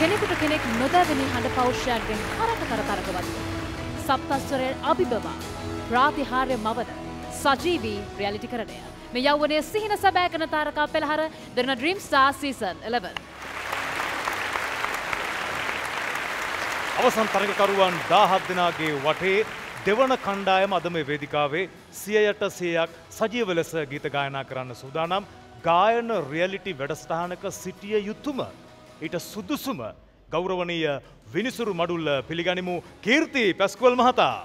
කෙනෙකුට කෙනෙක් නොදැවෙන හඬ පෞෂ්‍යයෙන් කරකතර තරකවත් සප්තස්වරයේ අභිබව ප්‍රාතිහාර්ය මවද සජීවී රියැලිටි කරණය මේ යෞවනයේ සිහින සැබෑ කරන තාරකා පෙළහර දෙන Dream Star Season 11 අවසන් තරගකරුවන් 17 දෙනාගේ වටේ දෙවන කණ්ඩායම අද මේ වේදිකාවේ 100ක් සජීව ලෙස ගීත ගායනා කරන්න සූදානම් ගායන රියැලිටි වැඩසටහනක සිටිය යුතුම ඊට සුදුසුම ගෞරවනීය විනිසුරු මඩුල්ල පිළිගනිමු කීර්ති පැස්කුවල් මහතා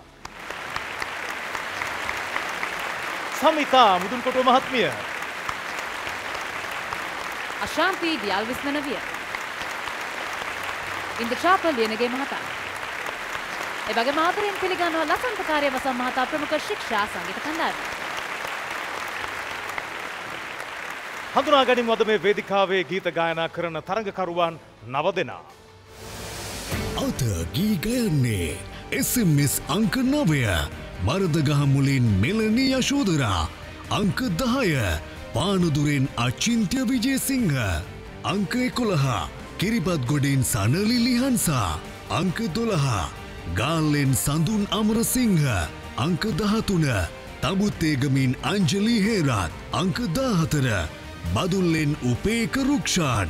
සමිතා මුදුන්කොටුව මහත්මිය අශාන්ති ඩි අල්විස් මනවිය ඉන්දචාපල් ලියනගේ මහතා එවැගේ මාතෘන් පිළිගන්නවා ලසන්ත කාර්යවසම් මහතා ප්‍රමුඛ ශික්ෂා සංගීත කණ්ඩායම හඳුනාගනිමු අද මේ වේදිකාවේ ගීත ගායනා කරන තරඟකරුවන් 9 දෙනා. අද ගී ගයන්නේ SMS අංක 9 මරදගහ මුලින් මෙලනි යශෝදරා අංක 10 පානදුරෙන් අචින්ත්‍ය විජේසිංහ අංක 11 කිරිබත්ගොඩින් සනලි ලිහන්සා අංක 12 ගාල්ලෙන් සඳුන් අමරසිංහ අංක 13 තබුත්තේගමින් අන්ජලී හේරාත් අංක 14 බදුල්ලෙන් උපේක රුක්ෂාන්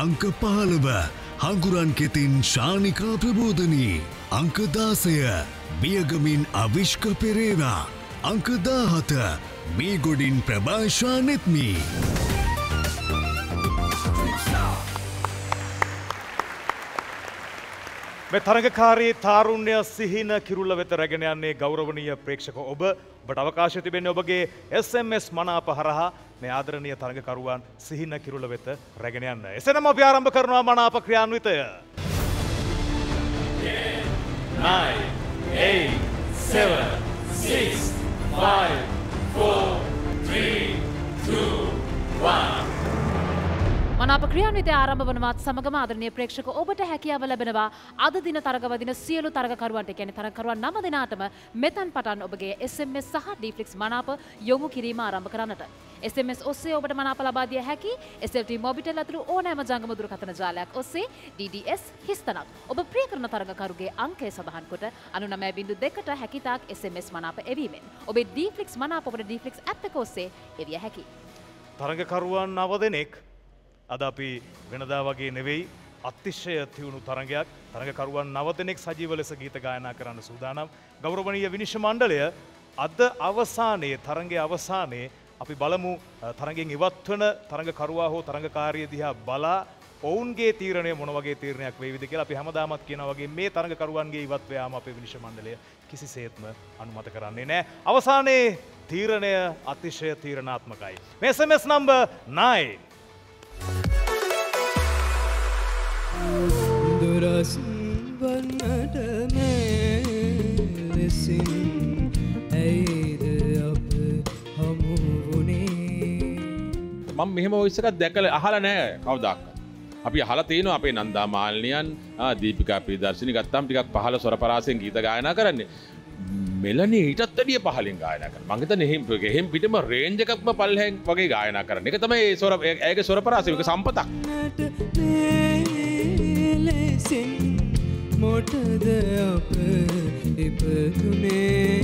අංක 15 හඟුරන් කෙතින් ශානිකා ප්‍රබෝධනී අංක 16 බියගමින් අවිෂ්ක පෙරේරා අංක 17 මේගොඩින් ප්‍රභාෂා නෙත්මි මේ තරගකාරී තාරුණ්‍ය සිහින කිරුළ වෙත රැගෙන යන්නේ ගෞරවනීය ප්‍රේක්ෂක ඔබ ඔබට අවකාශය තිබෙන්නේ ඔබගේ SMS මනාප හරහා මේ ආදරණීය තරගකරුවන් සිහින කිරුළ වෙත රැගෙන යන්න. එසේනම් අපි ආරම්භ කරනවා මනාප ක්‍රියාන්විතය. 9, 8, 7, 6, 5, 4, 3, 2, 1. මනාප ක්‍රියාන්විතය ආරම්භ වනවත් සමගම ආදරණීය ප්‍රේක්ෂක ඔබට හැකියාව ලැබෙනවා අද දින තරගවදින සියලු තරගකරුවන්ට කියන්නේ තරගකරුවන් 9 දෙනාටම මෙතෙන් පටන් ඔබගේ SMS සහ D-Flix මනාප යොමු කිරීම ආරම්භ කරන්නට SMS ඔස්සේ ඔබට මනාප ලබා දිය හැකි SLT මොබිටෙල් අතුළු ඕනෑම ජංගම දුරකථන ජාලයක් ඔස්සේ DDS හිස්තනක් ඔබ ප්‍රිය කරන තරගකරුගේ අංකය සබහන් කොට 99.2ට හැකිතාක් SMS මනාප එවීමෙන් ඔබේ D-Flix මනාප ඔබේ D-Flix app එක ඔස්සේ එවිය හැකි තරගකරුවන් 9 දෙනෙක් අදාපි වෙනදා වගේ නෙවෙයි අතිශය තියුණු තරගයක් තරගකරුවන් 9 දෙනෙක් සජීව ලෙස ගීත ගායනා කරන්න සූදානම් ගෞරවනීය විනිශ්චය මණ්ඩලය අද අවසානයේ තරගයේ අවසානයේ අපි බලමු තරගයෙන් ඉවත් වන තරගකරුවා හෝ තරගකාරිය දිහා බලා ඔවුන්ගේ තීරණය මොන වගේ තීරණයක් වේවිද කියලා අපි හැමදාමත් කියනවා වගේ මේ තරගකරුවන්ගේ ඉවත් වෑම අපේ විනිශ්චය මණ්ඩලය කිසිසේත්ම අනුමත කරන්නේ නැහැ අවසානයේ තීරණය අතිශය තීරණාත්මකයි මේ SMS number 9 දුරසින් වන්නට මෙලෙසින් ඇයිද අප හමු වුණේ මම මෙහෙම වොයිස් එකක් දැකලා අහලා නැහැ කවදාවත් අපි අහලා තියෙනවා අපේ නන්දා මාල්නියන් දීපිකා ප්‍රියදර්ශිනී ගත්තාම ටිකක් පහළ ස්වර පරාසයෙන් ගීත ගායනා කරන්නේ මෙලනි ඊටත් වැඩිය පහළින් ගායනා කරනවා මම හිතන්නේ එහෙම් පිටම රේන්ජ් එකක්ම පල්ලෙහෙන් වගේ ගායනා කරන එක තමයි ඒ ස්වර ඒකේ ස්වර පරාසය ඒක සම්පතක් මොටද අප ඉපදුනේ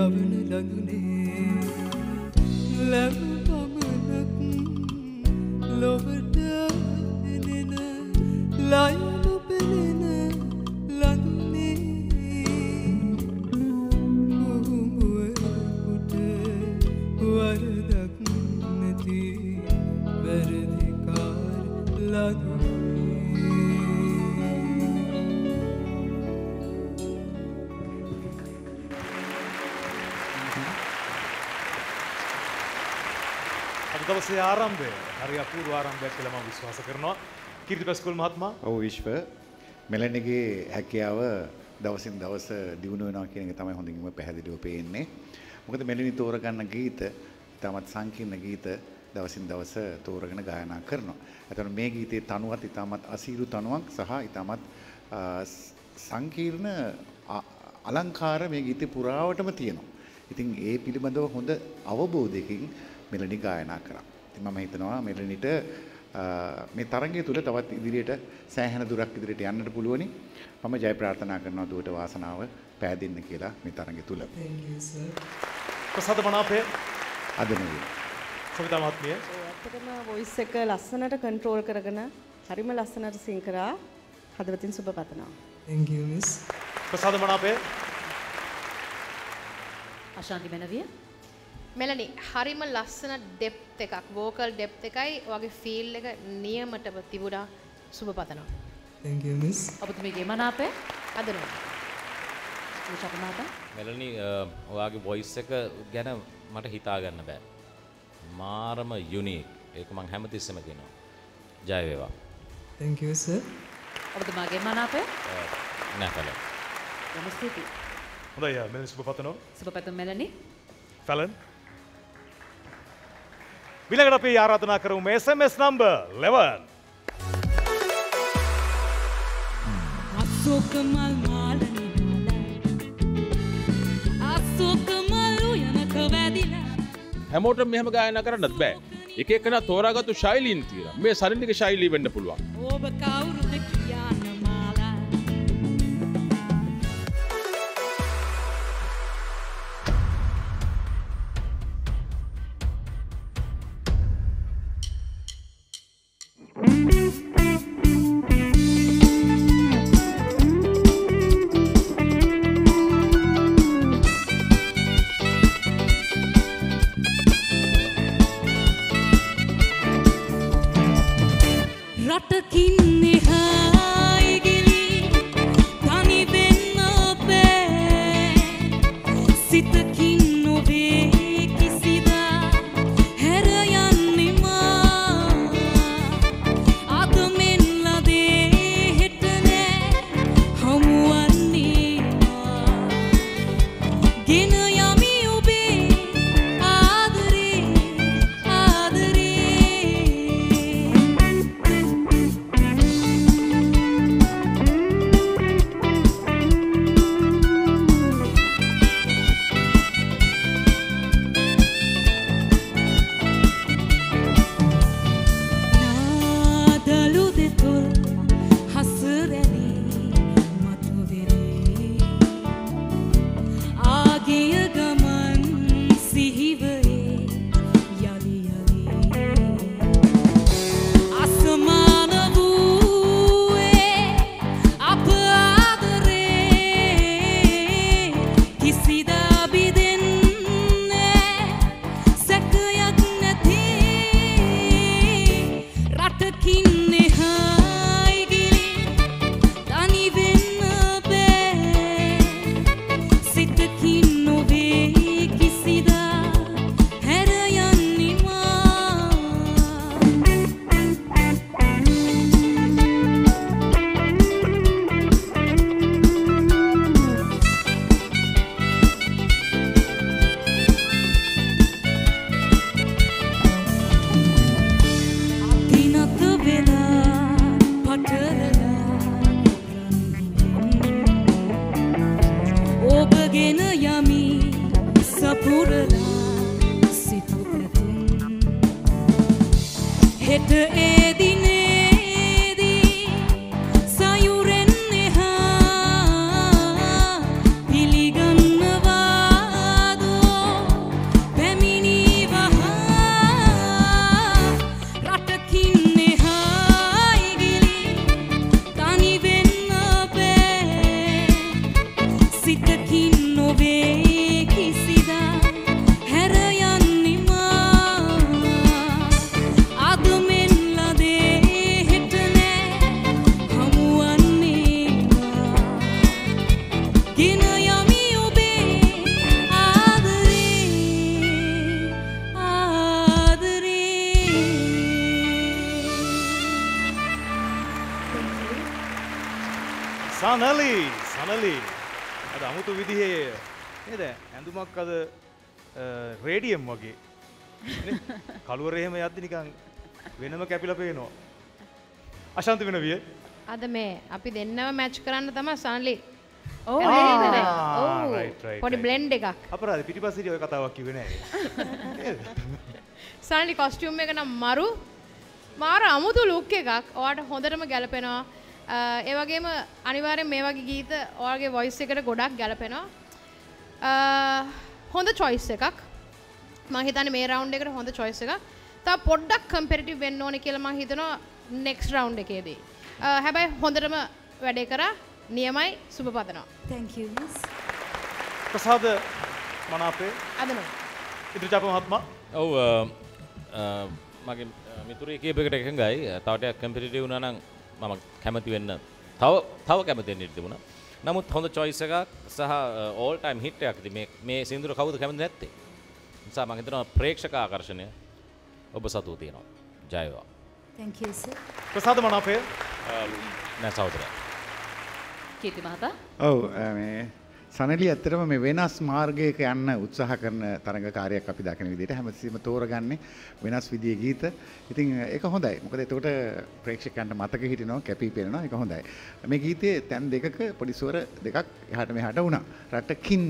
ගවන ළඟනේ ලැබපමනක් ලොවට එනෙන ලයිබ පෙනෙන ළඟනේ මුහුමුවට වරදක් නැති වැරදිකාර ළඟ දවසේ ආරම්භය හරි අපූර්ව ආරම්භයක් කියලා මම විශ්වාස කරනවා. කීර්ති පැස්කුවල් මහත්මයා. ඔව් විශ්ව. මෙලනිගේ හැකියාව දවසින් දවස දියුණු වෙනවා කියන එක තමයි හොඳින්ම පැහැදිලිව පේන්නේ. මොකද මෙලනි තෝරගන්න ගීත, ඊටමත් සංකීර්ණ ගීත දවසින් දවස තෝරගෙන ගායනා කරනවා. ඒතර මේ ගීතයේ තනුවත් ඊටමත් අසීරු තනුවක් සහ ඊටමත් සංකීර්ණ අලංකාර මේ ගීතේ පුරාවටම තියෙනවා. ඉතින් ඒ පිළිබඳව හොඳ අවබෝධයකින් මෙලනි ගායනා කරා. ඉතින් මම හිතනවා මෙලනිට මේ තරගය තුල තවත් ඉදිරියට සෑහෙන දුරක් ඉදිරියට යන්නට පුළුවනි. මම ජය ප්‍රාර්ථනා කරනවා දුවට වාසනාව පෑදෙන්න කියලා මේ තරගය තුල. Thank you sir. ප්‍රසාද මනාපේ අදමයි. සවිතා මහත්මිය. ඇත්තටම වොයිස් එක ලස්සනට කන්ට්‍රෝල් කරගෙන හරිම ලස්සනට සිං කරා. හදවතින් සුබ පතනවා. Thank you miss. ප්‍රසාද මනාපේ. අශාන්ති මනවිය. Melani, හරිම ලස්සන depth එකක්, vocal depth එකයි ඔයාගේ feel එක නියමටම තිබුණා. සුබ පතනවා. Thank you miss. ඔබතුමීගේ මනාපය අදනවා. Melani, ඔයාගේ voice එක ගැන මට හිතා ගන්න බෑ. මාරම unique. ඒක මම හැමතිස්සෙම කියනවා. ජය වේවා. Thank you sir. ඔබතුමාගේ මනාපය? නැහැ. නමස්කාරයි. හොඳයි, Melani සුබ පතනවා. සුබ පතන Melani. Falan. විලකට අපි ආරාධනා කරමු SMS number 11 අසෝක මල් මාලනි බලන්න අසෝක මල් උයනක වැදිලා හැමෝටම මෙහෙම ගායනා කරන්නත් බෑ එක එකනා තෝරාගත්තු ශෛලීන් තියෙනවා මේ සරිණික ශෛලී වෙන්න පුළුවන් ඔබ කවුරුද කියන්න මාලා Sanali. Ada amutu vidhiye. Nede, andumak kada radium wage. Kaluwara ehema yaddi nikan wenama kapila peenawa. Ashanthi wenna wiye. Ada me api dennawa match karanna thama Sanali. Oh, right. Podi blend ekak. Aparada pitipassi oy kathawak kiwe nae. Sanali costume එක නම් මරු මාර අමුතු look එකක්. ඔයාට හොඳටම ගැලපෙනවා. ඒ වගේම අනිවාර්යෙන් මේ වගේ ගීත ඔයාගේ voice එකට ගොඩක් ගැලපෙනවා. හොඳ choice එකක්. මම හිතන්නේ මේ round එකට හොඳ choice එකක්. තව පොඩ්ඩක් competitive වෙන්න ඕනේ කියලා මම හිතනවා next round එකේදී. හැබැයි හොඳටම වැඩේ කරා. නියමයි සුබ පතනවා. Thank you miss. ප්‍රසාද මනාපේ. අදනෝ. ඉදිරියට මහත්මයා. ඔව් මගේ මිතුරු එකේ බෙකට එකඟයි. තවටයක් කම්පිටිටිව් වුණා නම් මම කැමති වෙන්න. තව කැමති වෙන්න තිබුණා. නමුත් හොඳ choice එකක් සහ all time hit එකක්. මේ සින්දුර කවුද කැමති නැත්තේ? නිසා මම හිතනවා ප්‍රේක්ෂක ආකර්ෂණය ඔබ සතුව තියෙනවා. ජය වේවා. Thank you sir. ප්‍රසාද මනාපේ. නෑ සහෝදරයා. කීර්ති මහතා. ඔව් මේ සනලි ඇත්තටම මේ වෙනස් මාර්ගයක යන්න උත්සාහ කරන තරඟකාරයක් අපි දකින විදිහට හැමතිස්සෙම තෝරගන්නේ වෙනස් විදිහේ ගීත. ඉතින් ඒක හොඳයි. මොකද එතකොට ප්‍රේක්ෂකයන්ට මතක හිටිනවා, කැපී පෙනෙනවා. ඒක හොඳයි. මේ ගීතයේ තැන් දෙකක පොඩි ස්වර දෙකක් එහාට මෙහාට වුණා. රටකින්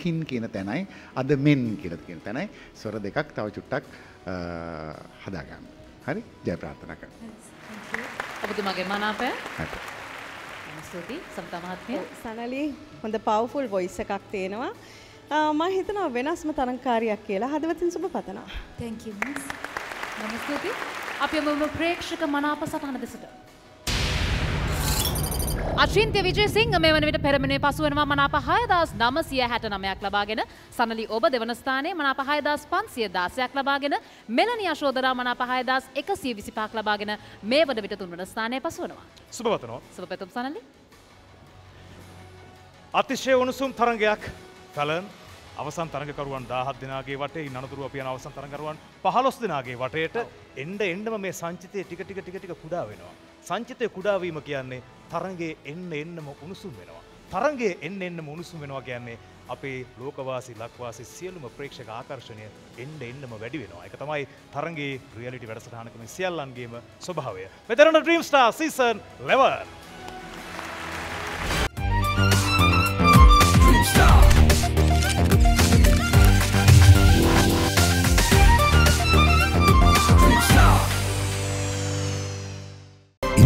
කින් කියන තැනයි, අද මෙන් කියලා කියන තැනයි ස්වර දෙකක් තව චුට්ටක් හදාගන්න. හරි? ජය ප්‍රාර්ථනා කරනවා. ඔබතුමාගේ මනාපය. හරි. Sanali, on the powerful voice එකක් තියෙනවා. මම හිතනවා වෙනස්ම තරංකාරියක් කියලා. හදවතින් සුබ පතනවා. Thank you miss. නමස්කාරයි. අපි මුම ප්‍රේක්ෂක මනාප සටහන දෙසට. Achinthya Wijesinghe මේ වන විට පෙරමුණේ පසු වෙනවා මනාප 6969ක් ලබාගෙන සනලි ඔබ දෙවන ස්ථානයේ මනාප 6516ක් ලබාගෙන මෙලනි යශෝදරා මනාප 6125ක් ලබාගෙන මේ වන විට තුන්වන ස්ථානයේ පසු වෙනවා. සුබ වතනවා. සුබ පෙතුම් සනලි. අතිශය උණුසුම් තරංගයක් Falan අවසන් තරඟකරුවන් 17 දෙනාගේ වටේ ඉන්නතුරු අපි යන අවසන් තරඟකරුවන් 15 දෙනාගේ වටේට එන්නම මේ සංචිතයේ ටික ටික කුඩා වෙනවා. සංචිතයේ කුඩා වීම කියන්නේ තරංගයේ එන්නම උණුසුම් වෙනවා. තරංගයේ එන්නම උණුසුම් වෙනවා කියන්නේ අපේ ලෝකවාසී ලක්වාසී සියලුම ප්‍රේක්ෂක ආකර්ෂණය එන්නම වැඩි වෙනවා. ඒක තමයි තරංගයේ රියැලිටි වැඩසටහනක මේ සියල්ලන්ගේම ස්වභාවය. මෙතරණ Dream Star Season 11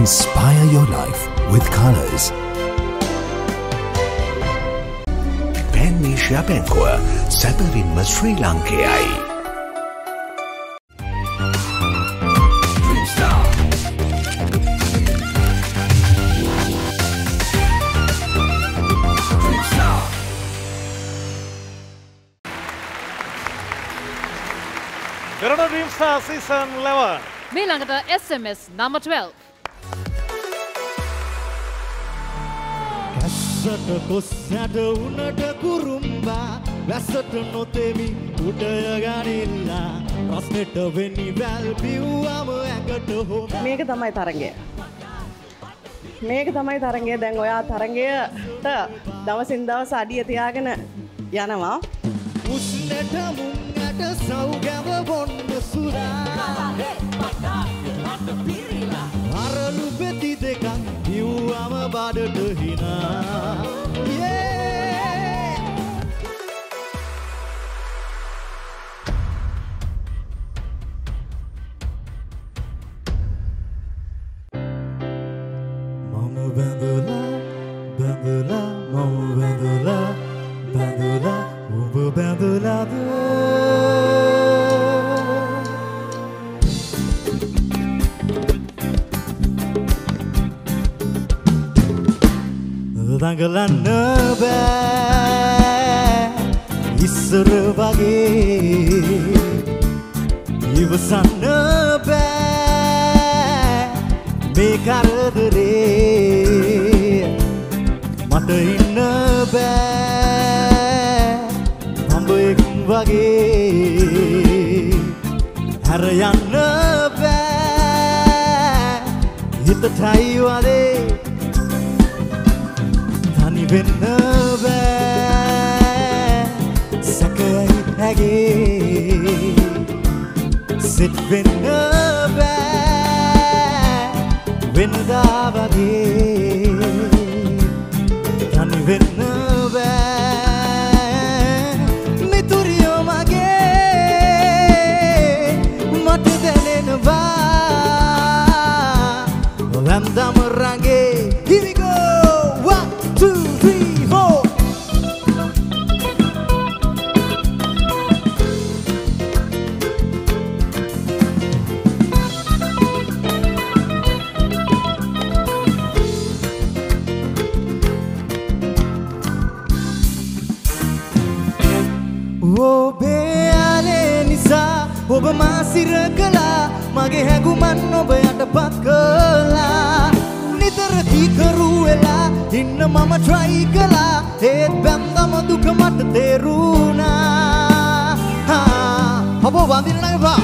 Inspire your life with colors. Pan Asia Banquer, Sabarim Sri Lankai. Dream Star Season 11. Me langata SMS number 12. Sata kossada unada kurumba vasata notemi udaya ganilla rasneta wenni val piwama ekata homa මේක තමයි තරංගය දැන් ඔයා තරංගයට දවසින් දවස අඩිය තියාගෙන යනවා උස්නට මුන්නට සෞගව බොන්න සුරා මට පිරිලා අරලු පෙති දෙකක් දිව්වම බඩට හිනා Tanggalan nebak isser bagi Ivesan nebak Bekar dere Matain nebak Ambek bagi Harayan nebak Hita thai wale Vinova Sakai Hagi Sit Vinova Vinodavadi Tan Vinova Miturio Mage Matudelinova Landam Range. Here we go! 1, 2, 3, 4. Obe ale nisa, obe masih rekala, mage heguman obe ada patkala. Niterati karuela. Inna mama try kala, et banda maduka mat teruna. Ha, abo bandina naga ba.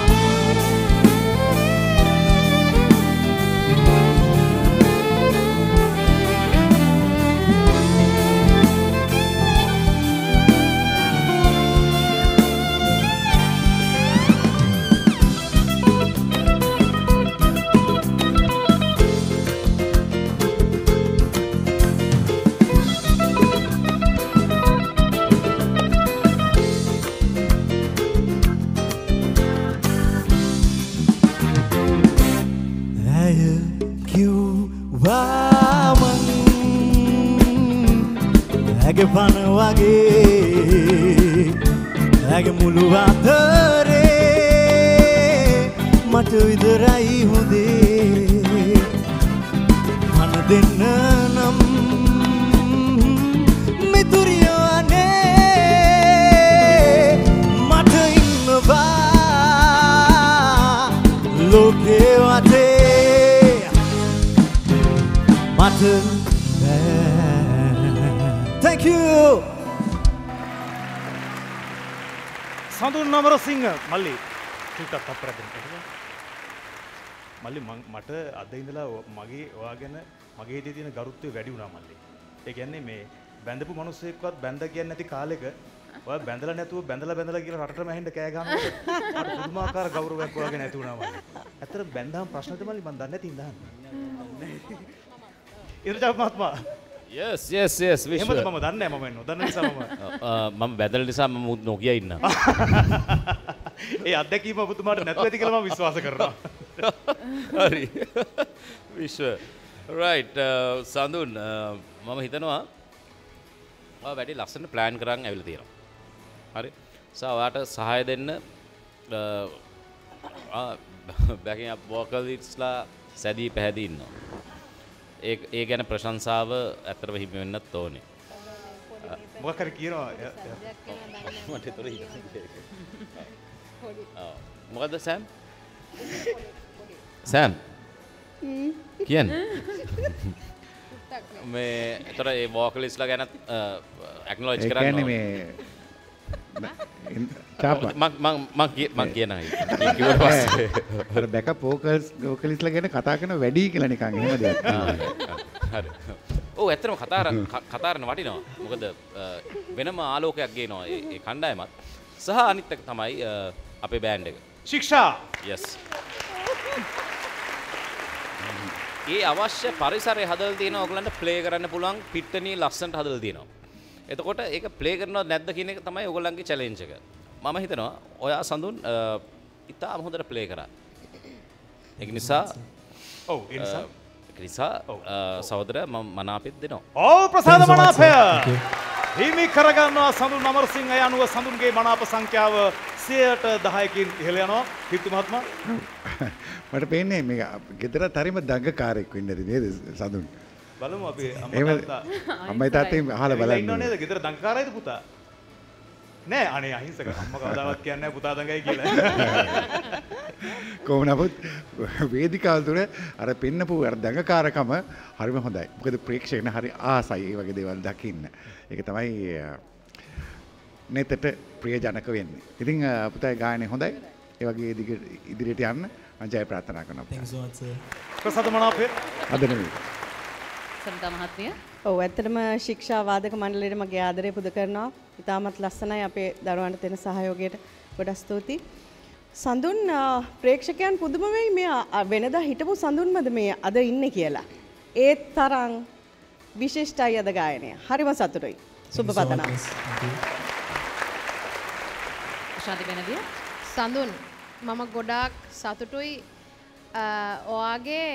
Wage age mulu wathare mata vidarai hunde man denna nam mituriyo ane mata innawa loke wate mata. Thank you. Sandu Namara Singh Malli tuta tapra denna Malli මට අද ඉඳලා මගේ ඔයාගෙන මගේ හිතේ තියෙන ගරුත්වය වැඩි වුණා මල්ලි. ඒ කියන්නේ මේ බැඳපු මිනිස්සෙක්වත් බැඳ කියන්නේ නැති කාලෙක ඔයා බැඳලා නැතුව බැඳලා කියලා රටටම ඇහිඳ කෑ ගහනවා. අර පුදුමාකාර ගෞරවයක් ඔයාගෙන ඇති වුණා මල්ලි. ඇත්තට බැඳාම ප්‍රශ්න තමයි මම දන්නේ නැති ඉඳහන්න. ඉරජා මහත්මයා. Yes. We should. Mama, done it. Mama, no, done it. Mama. Mama, better than that. Mama, Nokia is not. Hey, after that, Mama, you are not going to get my trust. Sorry. We should. Right, Sandun. Mama, here now. Mama, very last plan karang I will do. Sorry. So, after Sahay then, backing up vocal it's la Sadi Pehadi no. ඒ ගැන ප්‍රශංසාව අතර වෙහි වෙන්නත් ඕනේ. මොකක් හරි කියනවා. මට ඒතර හිතනවා. මොකද සෑම්? සෑම්. කියන්නේ. මේ ඒතර ඒ වෝකලිස්ලා ගැන ඇක්නොලෙජ් කරන්න ඕනේ. ඒ කියන්නේ මේ තාපා මං කියනවා. කිව්වට පස්සේ අර බෑකප් වෝකලිස්ලා ගැන කතා කරන වැඩි කියලා නිකන් එහෙම දෙයක්. හරි. ඔව් ඇත්තටම කතාරන වටිනවා. මොකද වෙනම ආලෝකයක් ගේනවා ඒ කණ්ඩායමත්. සහ අනිත් එක තමයි අපේ බෑන්ඩ් එක. ශික්ෂා. Yes. ඒ අවශ්‍ය පරිසරය හදලා තියෙනවා ඔයගලන්ට ප්ලේ කරන්න පුළුවන් පිට්ටනිය ලස්සනට හදලා තියෙනවා. එතකොට ඒක ප්ලේ කරනවද නැද්ද කියන එක තමයි ඔයගලන්ගේ චැලෙන්ජ් එක. මම හිතනවා ඔයා සඳුන් ඉතාම හොඳට ප්ලේ කරා. ඒක නිසා ඔව් ඒ නිසා ක්‍රිසා සහෝදර මම මනාපෙත් දෙනවා. ඔව් ප්‍රසාද මනාපය. හිමි කරගන්නවා සඳුන් නමරසිංහ යනුව සඳුන්ගේ මනාප සංඛ්‍යාව 10%කින් ඉහළ යනවා. කීර්ති මහත්මයා මට පේන්නේ මේ ගෙදර තරිම දඟකාරයෙක් වෙන්නද නේද සඳුන්? බලමු අපි අම්මයි තාත්තයි අහලා බලන්න. ඉන්නව නේද ගෙදර දඟකාරයිද පුතා? නෑ අනේ අහිංසක අම්ම කවදාවත් කියන්නේ නැහැ පුතා දඟයි කියලා. කොහොම නමුත් වේදිකාව තුර අර පෙන්නපු අර දඟකාරකම හරිම හොඳයි. මොකද ප්‍රේක්ෂකයන් හරි ආසයි මේ වගේ දේවල් දකින්න. ඒක තමයි නෙතට ප්‍රියජනක වෙන්නේ. ඉතින් පුතා ගායනය හොඳයි. ඒ වගේ ඉදිරියට යන්න මම ජය ප්‍රාර්ථනා කරනවා. ප්‍රසාද මනාපේ අද නෙමෙයි. සමිතා මහත්මිය. ඔව් ඇත්තටම ශික්ෂා වාදක මණ්ඩලයට මගේ ආදරය පුද කරනවා. ඉතාමත් ලස්සනයි අපේ දරුවන්ට දෙන සහයෝගයට ගොඩක් ස්තුතියි. සඳුන් ප්‍රේක්ෂකයන් පුදුම වෙයි මේ වෙනදා හිටපු සඳුන්මද මේ අද ඉන්නේ කියලා. ඒ තරම් විශේෂයි අද ගායනය. හරිම සතුටුයි. සුබ පතනවා. ශාන්ති වෙනදී සඳුන් මම ගොඩාක් සතුටුයි ඔයාගේ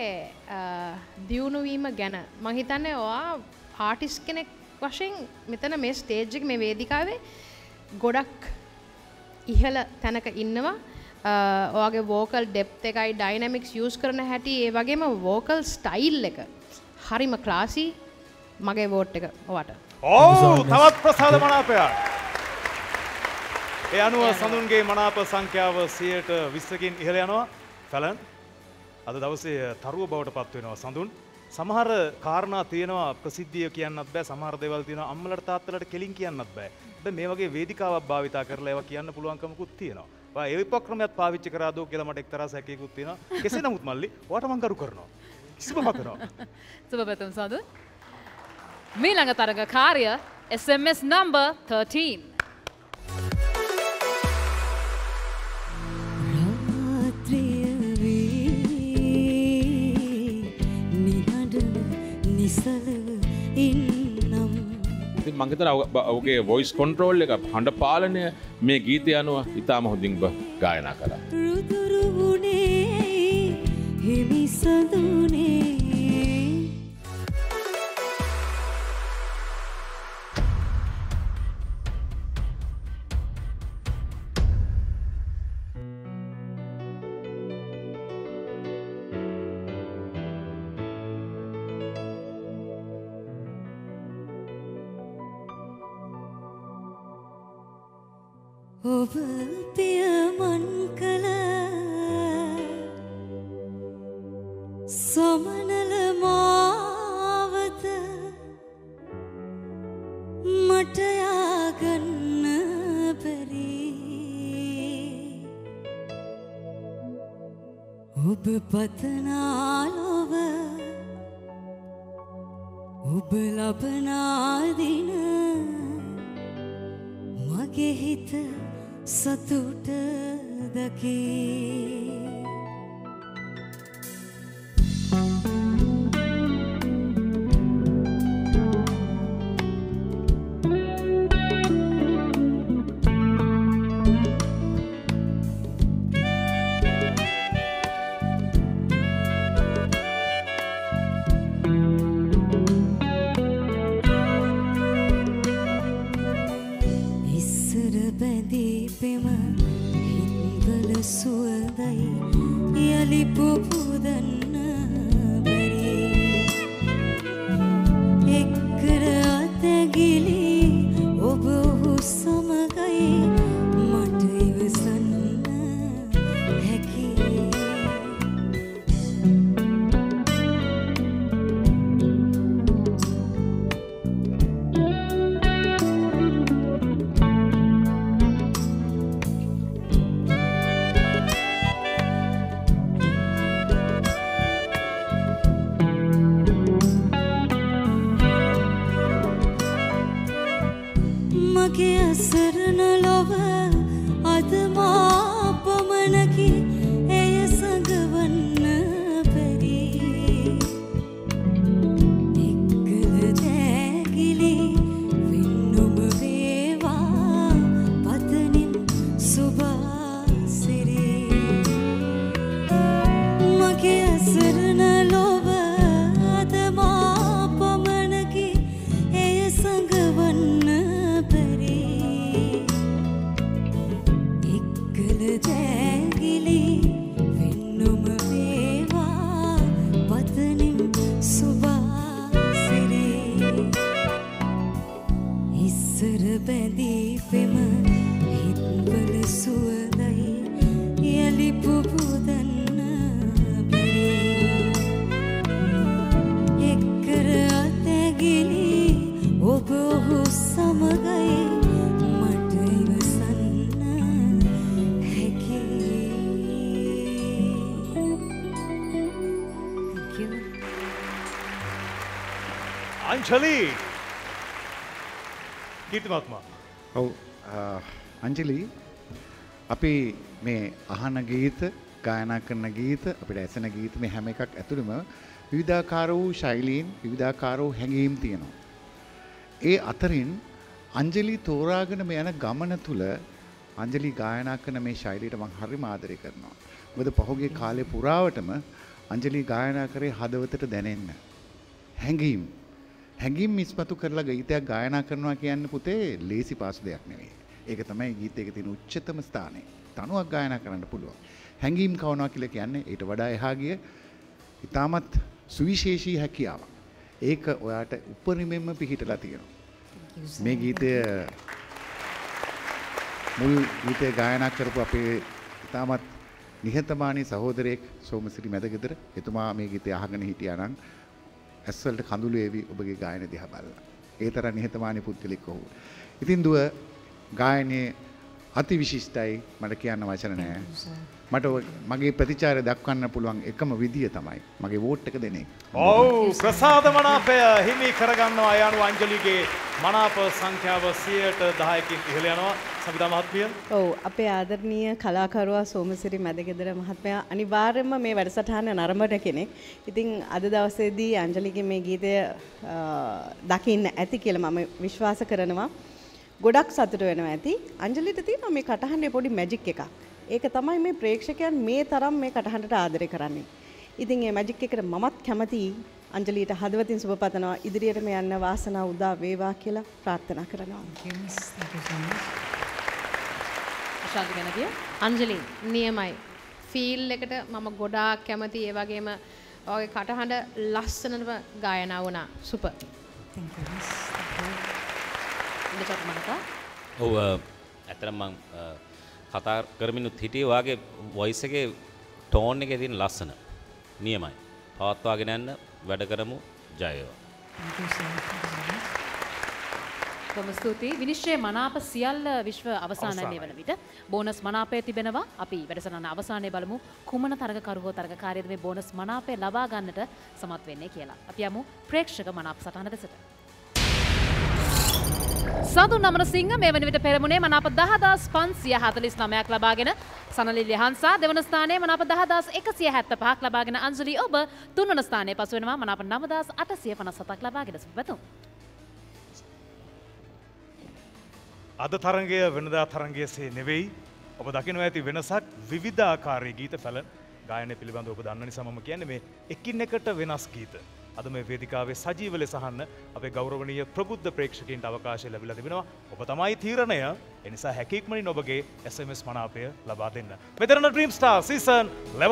දියුණුවීම ගැන. මම හිතන්නේ ඔයා ආටිස්ට් කෙනෙක් වශයෙන් මෙතන මේ ස්ටේජ් එක මේ වේදිකාවේ ගොඩක් ඉහළ තැනක ඉන්නවා. ඔයාගේ වෝකල් ඩෙප්ත් එකයි ඩයිනමික්ස් යූස් කරන හැටි ඒ වගේම වෝකල් ස්ටයිල් එක හරිම ක්ලාසි. මගේ වෝට් එක ඔයාට. ඕ තවත් ප්‍රසාද මනාපයක්. ඒ අනුව සඳුන්ගේ මනාප සංඛ්‍යාව 120කින් ඉහළ යනවා. ෆැලන් අද දවසේ තරුව බවට පත් වෙනවා සඳුන්. සමහර කාරණා තියෙනවා ප්‍රසිද්ධිය කියන්නත් බෑ. සමහර දේවල් තියෙනවා අම්මලට තාත්තලට කෙලින් කියන්නත් බෑ. දැන් මේ වගේ වේදිකාවක් භාවිතා කරලා ඒවා කියන්න පුළුවන්කමකුත් තියෙනවා. ඔයා ඒ උපක්‍රමයක් පාවිච්චි කරා දෝ කියලා මට එක්තරා සැකයකුත් තියෙනවා. කෙසේ නමුත් මල්ලි ඔයාට මම කරු කරනවා. සුබ පතනවා. සුබ පතමු සඳුන්. ඊළඟ තරග කාර්ය SMS number 13. මංගිතර ඔහුගේ වොයිස් කන්ට්‍රෝල් එක හඬ පාලනය මේ ගීතය අනුව ඉතාම හොඳින් ගායනා කළා. Samagay mata ivasanna heki Anjalee. Keerthi Matma. Oh, Anjalee. Api me ahana geet, gayana karna geet, api daisana geet me hame kak athurima vidakaro shailin, vidakaro hangim tiyano. E atharin Anjalee thoraagana me ana gamana thula Anjalee gayana karna me shailita mang hari maadare karna. With the pahoge kale puravatama Anjalee gayana kare hadavathata denenna. Hangim. Hangim mismatu karla geethayak gayana karnawa kiyanne puthe lesi pasu deyak neme. ඒක තමයි ගීතයක තියෙන උච්චතම ස්ථානය. තනුවක් ගායනා කරන්න පුළුවන්. හැංගීම් කවනවා කියලා කියන්නේ ඊට වඩා එහා ගිය ඉතාමත් සුවිශේෂී හැකියාවක්. ඒක ඔයාට උපරිමයෙන්ම පිහිටලා තියෙනවා. මේ ගීතය මුල් ගීතේ ගායනා කරපු අපේ ඉතාමත් නිහතමානී සහෝදරයෙක් සෝමසිරි මැදගෙදර. එතුමා මේ ගීතය අහගෙන හිටියා නම් ඇස්වලට කඳුළු එවි ඔබගේ ගායන දිහා බලලා. ඒ තරම් නිහතමානී පුද්ගලෙක් ඔහු. ඉතින් දුව ගායනයේ අති විශිෂ්ටයි මට කියන්න වචන නැහැ. මට මගේ ප්‍රතිචාරය දක්වන්න පුළුවන් එකම විදිය තමයි මගේ වෝට් එක දෙන එක. ඔව් ප්‍රසාද මනාපය හිමි කරගන්නවා යානු අංජලිගේ මනාප සංඛ්‍යාව 110 කින් ඉහළ යනවා. සමිතා මහත්මිය. ඔව් අපේ ආදරණීය කලාකරුවා සෝමසිරි මැදගෙදර මහත්මයා අනිවාර්යයෙන්ම මේ වැඩසටහන නරඹන කෙනෙක්. ඉතින් අද දවසේදී අංජලිගේ මේ ගීතය දකින්න ඇති කියලා මම විශ්වාස කරනවා. ගොඩක් සතුට වෙනවා ඇති. අංජලිට තියෙනවා මේ කටහඬේ පොඩි මැජික් එකක්. ඒක තමයි මේ ප්‍රේක්ෂකයන් මේ තරම් මේ කටහඬට ආදරය කරන්නේ. ඉතින් මේ මැජික් එකට මමත් කැමතියි. අංජලිට හදවතින් සුබ පතනවා. ඉදිරියට මේ යන්න වාසනාව උදා වේවා කියලා ප්‍රාර්ථනා කරනවා. අශාන්ති ගැනදී අංජලි නියමයි. ෆීල් එකට මම ගොඩාක් කැමතියි. ඒ වගේම ඔයගේ කටහඬ ලස්සනට ගායනා වුණා. සුපර්. Thank you. ඔව් ඇත්තටම මම කතා කරමිනුත් හිටියේ වාගේ වොයිස් එකේ ටෝන් එකේ තියෙන ලස්සන නියමයි. පවත්වාගෙන යන්න වැඩ කරමු. ජය වේවා. කොහොම ස්තුතියි. විනිශ්චය මනාප සියල්ල විශ්ව අවසානයේ වෙන විට බෝනස් මනාපය තිබෙනවා. අපි වැඩසටහන අවසානයේ බලමු කුමන තරගකරුවෝ තරගකාරියද මේ බෝනස් මනාපය ලබා ගන්නට සමත් වෙන්නේ කියලා. අපි යමු ප්‍රේක්ෂක මනාප සටහන දෙසට. Sadhu Namarasinghe me veni vita peramune manapa 10549ක් ලබාගෙන Sanali LIhansa දෙවන ස්ථානයේ manapa 10175ක් ලබාගෙන අංජලී ඔබ තුන්වන ස්ථානයේ පසු වෙනවා manapa 9857ක් ලබාගෙන සුබපැතුම්. අද තරඟය වෙනදා තරඟයසේ නෙවෙයි. ඔබ දකිනවා ඇති වෙනසක් විවිධාකාරී ගීත පැල ගායනය පිළිබඳව ඔබ දන්න නිසා මම කියන්නේ මේ එකිනෙකට වෙනස් ගීත. අද මේ වේදිකාවේ සජීව ලෙස අහන්න අපේ ගෞරවනීය ප්‍රබුද්ධ ප්‍රේක්ෂකයන්ට අවකාශය ලැබිලා තිබෙනවා. ඔබ තමයි තීරණය. ඒ නිසා හැකීක්මනින් ඔබගේ SMS මනාපය ලබා දෙන්න. මෙතරණ Dream Star Season 11.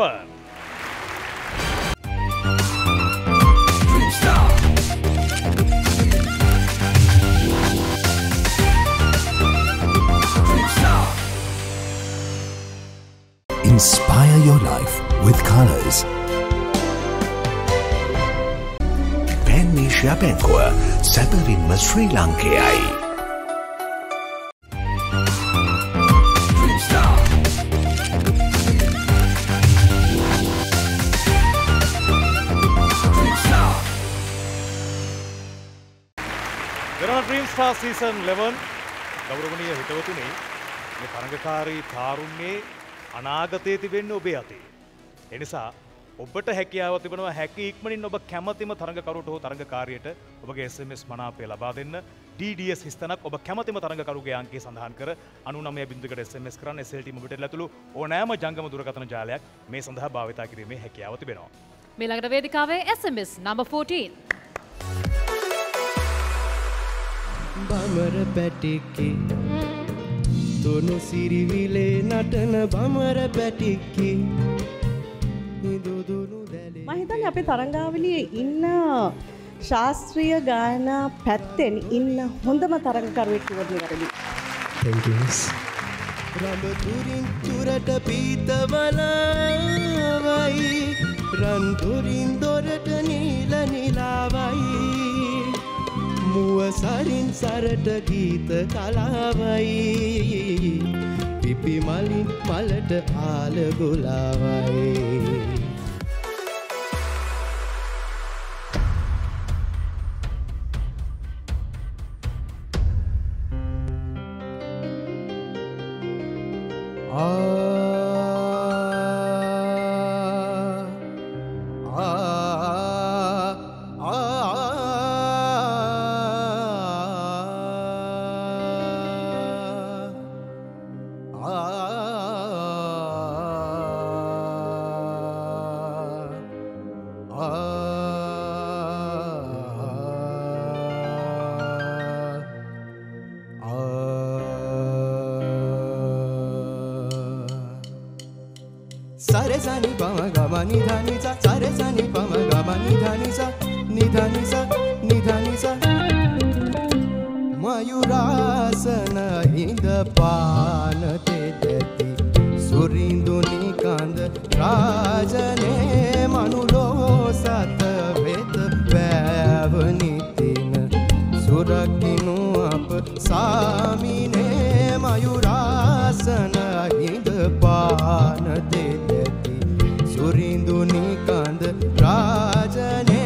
Dream Star. Dream Star. Inspire your life with colors. Asia Bankuව සැබවින්ම ශ්‍රී ලංකේයයි. Dream Star. Dream Star. Dream Star Season 11 ගෞරවනීය හිතවතුනි මේ තරඟකාරී තාරුණ්‍යයේ අනාගතයේ තිබෙන්නේ ඔබේ අතේ. ඒ නිසා ඔබට හැකියාව තිබෙනවා හැකි ඉක්මනින් ඔබ කැමැතිම තරඟකරුවට හෝ තරඟකාරියට ඔබගේ SMS මනාපය ලබා දෙන්න. DDS හිස්තැනක් ඔබ කැමැතිම තරඟකරුගේ අංකය සඳහන් කර 99 SMS කරන්න. SLT මොබිටෙල් ඇතුළු ඕනෑම ජංගම දුරකථන ජාලයක් මේ සඳහා භාවිතා කිරීමේ හැකියාව තිබෙනවා. මේ ළඟට වේදිකාවේ SMS number 14. බමර පැටිකේ තොනු සිරිවිලේ නටන බමර පැටිකේ මම හිතන්නේ අපේ තරංගාවලියේ ඉන්න ශාස්ත්‍රීය ගායනා පැත්තෙන් ඉන්න හොඳම තරංගකරුවෙක් කියලා නේද? Thank you. රඹුරින් තුරට පීතවලවයි රන්තුරින් දොරට නිල නිලවයි මුවසරින් සරට ගීත කලාවයි පිපි මලින් පලට ආල ගුලාවයි. Sarasani pamagama nidhani sa, sarasani pamagama nidhani sa, nidhani sa, nidhani sa. Mayurasana indapana tedati, surinduni kand rajane manulo satvet vavnitina, surakinu ap samine mayurasana indapana tedati. Surindunikand Rajane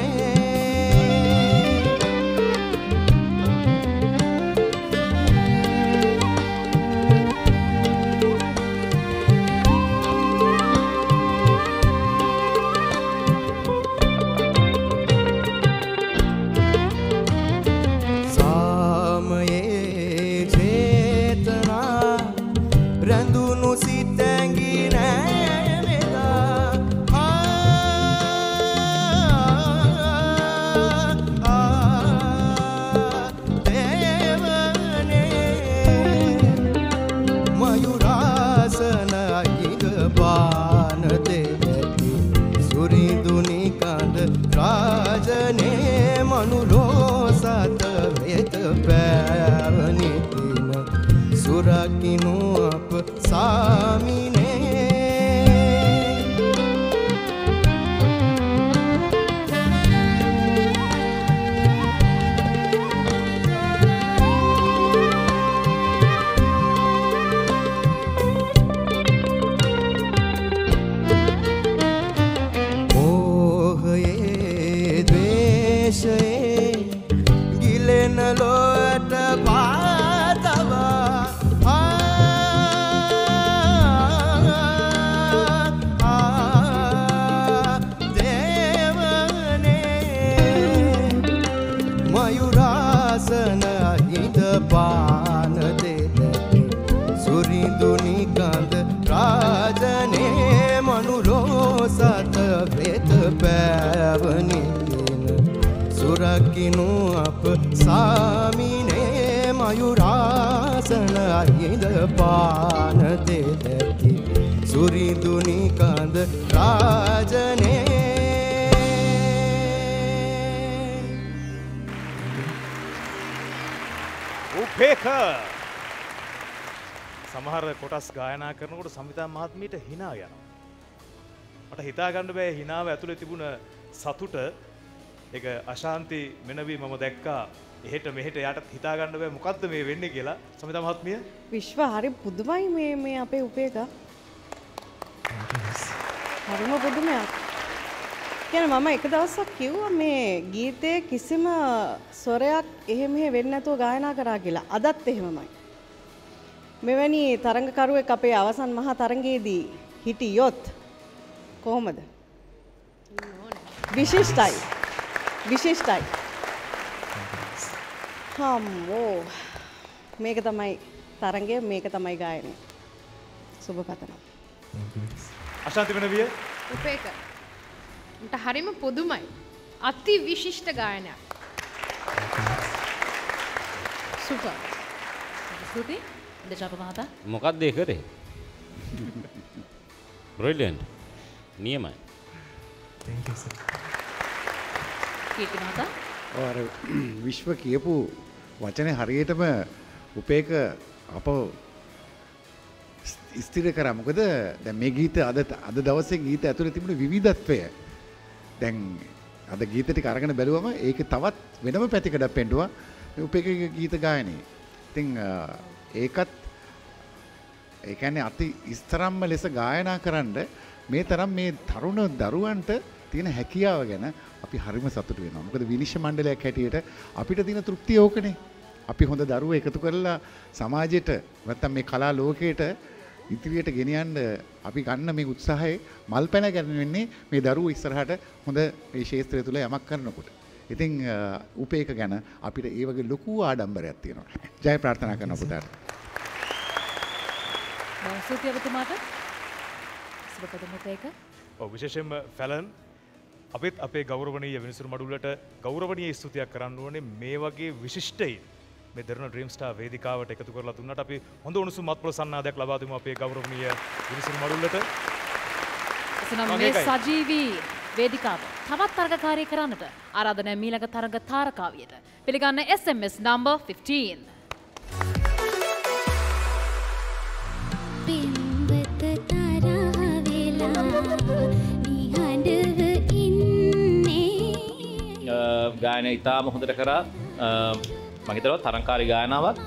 කොටස් ගායනා කරනකොට සමිතා මහත්මියට hina යනවා. මට හිතා ගන්න බෑ hinaව ඇතුලේ තිබුණ සතුට ඒක අශාන්ති මෙනවි මම දැක්කා. එහෙට මෙහෙට යාට හිතා ගන්න බෑ මොකද්ද මේ වෙන්නේ කියලා. සමිතා මහත්මිය විශ්ව හරි පුදුමයි මේ අපේ උපේකා. හරිම පුදුමයක්. කියන්නේ මම එක දවසක් කිව්වා මේ ගීතේ කිසිම ස්වරයක් එහෙ මෙහෙ වෙන්නේ නැතුව ගායනා කරා කියලා. අදත් එහෙමමයි. මෙවැනි තරංගකරුවෙක් අපේ අවසන් මහා තරංගයේදී හිටියොත් කොහොමද? විශිෂ්ටයි. විශිෂ්ටයි. හම්මෝ. මේක තමයි තරංගය, මේක තමයි ගායනය. සුබ පතනවා. අශාන්ති වෙනවිය. උපේක. උන්ට හරිම පොදුමයි. අති විශිෂ්ට ගායනයක්. සුපර්. සුපර්. මොකක්ද ඒ කරේ? බ්‍රිලියන්ට්. නියමයි. Thank you sir. කීර්ති මහතා. ඔය විශ්ව කියපු වචනේ හරියටම උපේක අප ස්ථිර කරා. මොකද දැන් මේ ගීත අද දවසේ ගීත ඇතුලේ තිබුණ විවිධත්වය. දැන් අද ගීත ටික අරගෙන බැලුවම ඒක තවත් වෙනම පැතිකඩක් පෙන්නුවා. මේ උපේකගේ ගීත ගායනයේ. ඉතින් ඒකත් ඒ කියන්නේ අති ඉස්තරම්ම ලෙස ගායනා කරන්න මේ තරම් මේ තරුණ දරුවන්ට තියෙන හැකියාව ගැන අපි හරිම සතුටු වෙනවා. මොකද විනිශ්චය මණ්ඩලයක් හැටියට අපිට තියෙන තෘප්තිය ඕකනේ. අපි හොඳ දරුවෝ එකතු කරලා සමාජයට නැත්තම් මේ කලා ලෝකයට ඉදිරියට ගෙනියන්න අපි ගන්න මේ උත්සාහයේ මල් පැන ගැනීම වෙන්නේ මේ දරුවෝ ඉස්සරහට හොඳ මේ ශාස්ත්‍රය තුල යමක් කරනකොට. ඉතින් උපේක ගැන අපිට ඒ වගේ ලොකු ආඩම්බරයක් තියෙනවා. ජය ප්‍රාර්ථනා කරනවා පුතාට. සුපිය ඔබතුමාට සුබපතන උපේක. ඔව් විශේෂයෙන්ම ෆැලන් අපිට අපේ ගෞරවණීය වෙනසුරු මඩුලට ගෞරවණීය ස්තුතියක් කරන්න ඕනේ මේ වගේ විශිෂ්ටයි මේ දරුණු ඩ්‍රීම් ස්ටාර් වේදිකාවට එකතු කරලා දුන්නට අපි හොඳ උණුසුම් මත්පොළ සන්නාදයක් ලබා දෙමු අපේ ගෞරවණීය විනිසුරු මඩුල්ලට. එසනම් මේ සජීවී වේදිකාව තවත් තරගකාරී කරන්නට ආරාධනා මීළඟ තරග තාරකාවියට පිළිගන්න SMS number 15. පින්වත තරහ වෙලා නිහඬව ඉන්නේ. ගායනා ඉතාම හොඳට කරා. මගේතරව තරංකාරී ගායනාවක්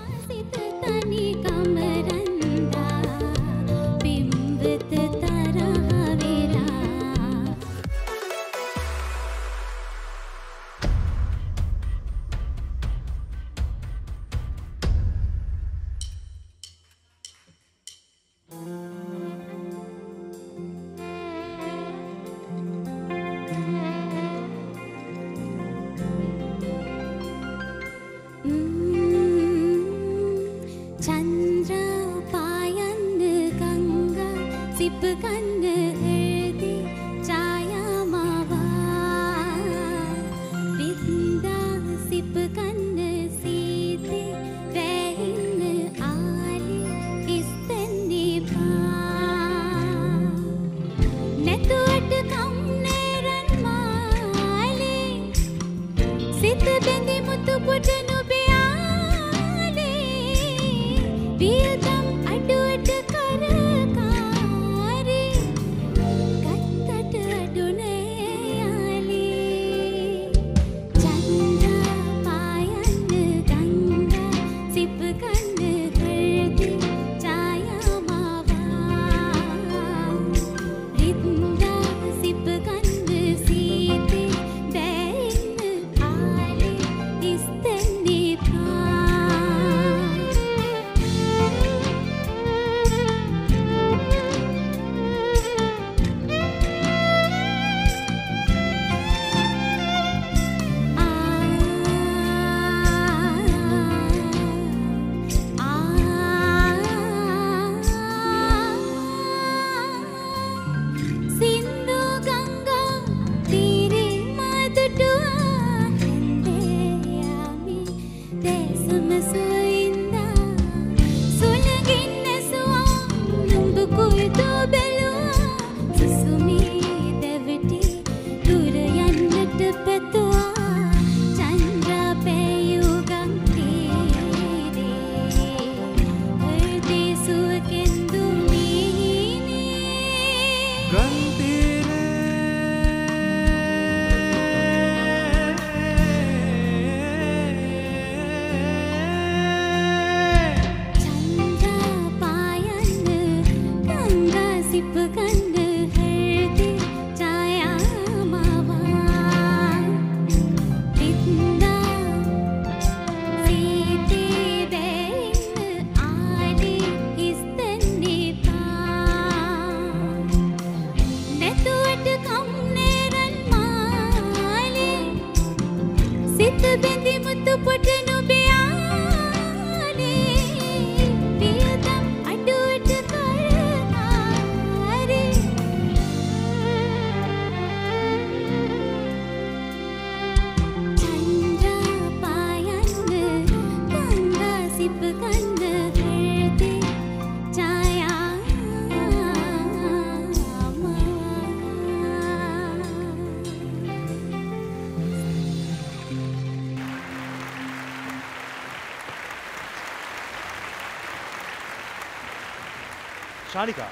Shanika.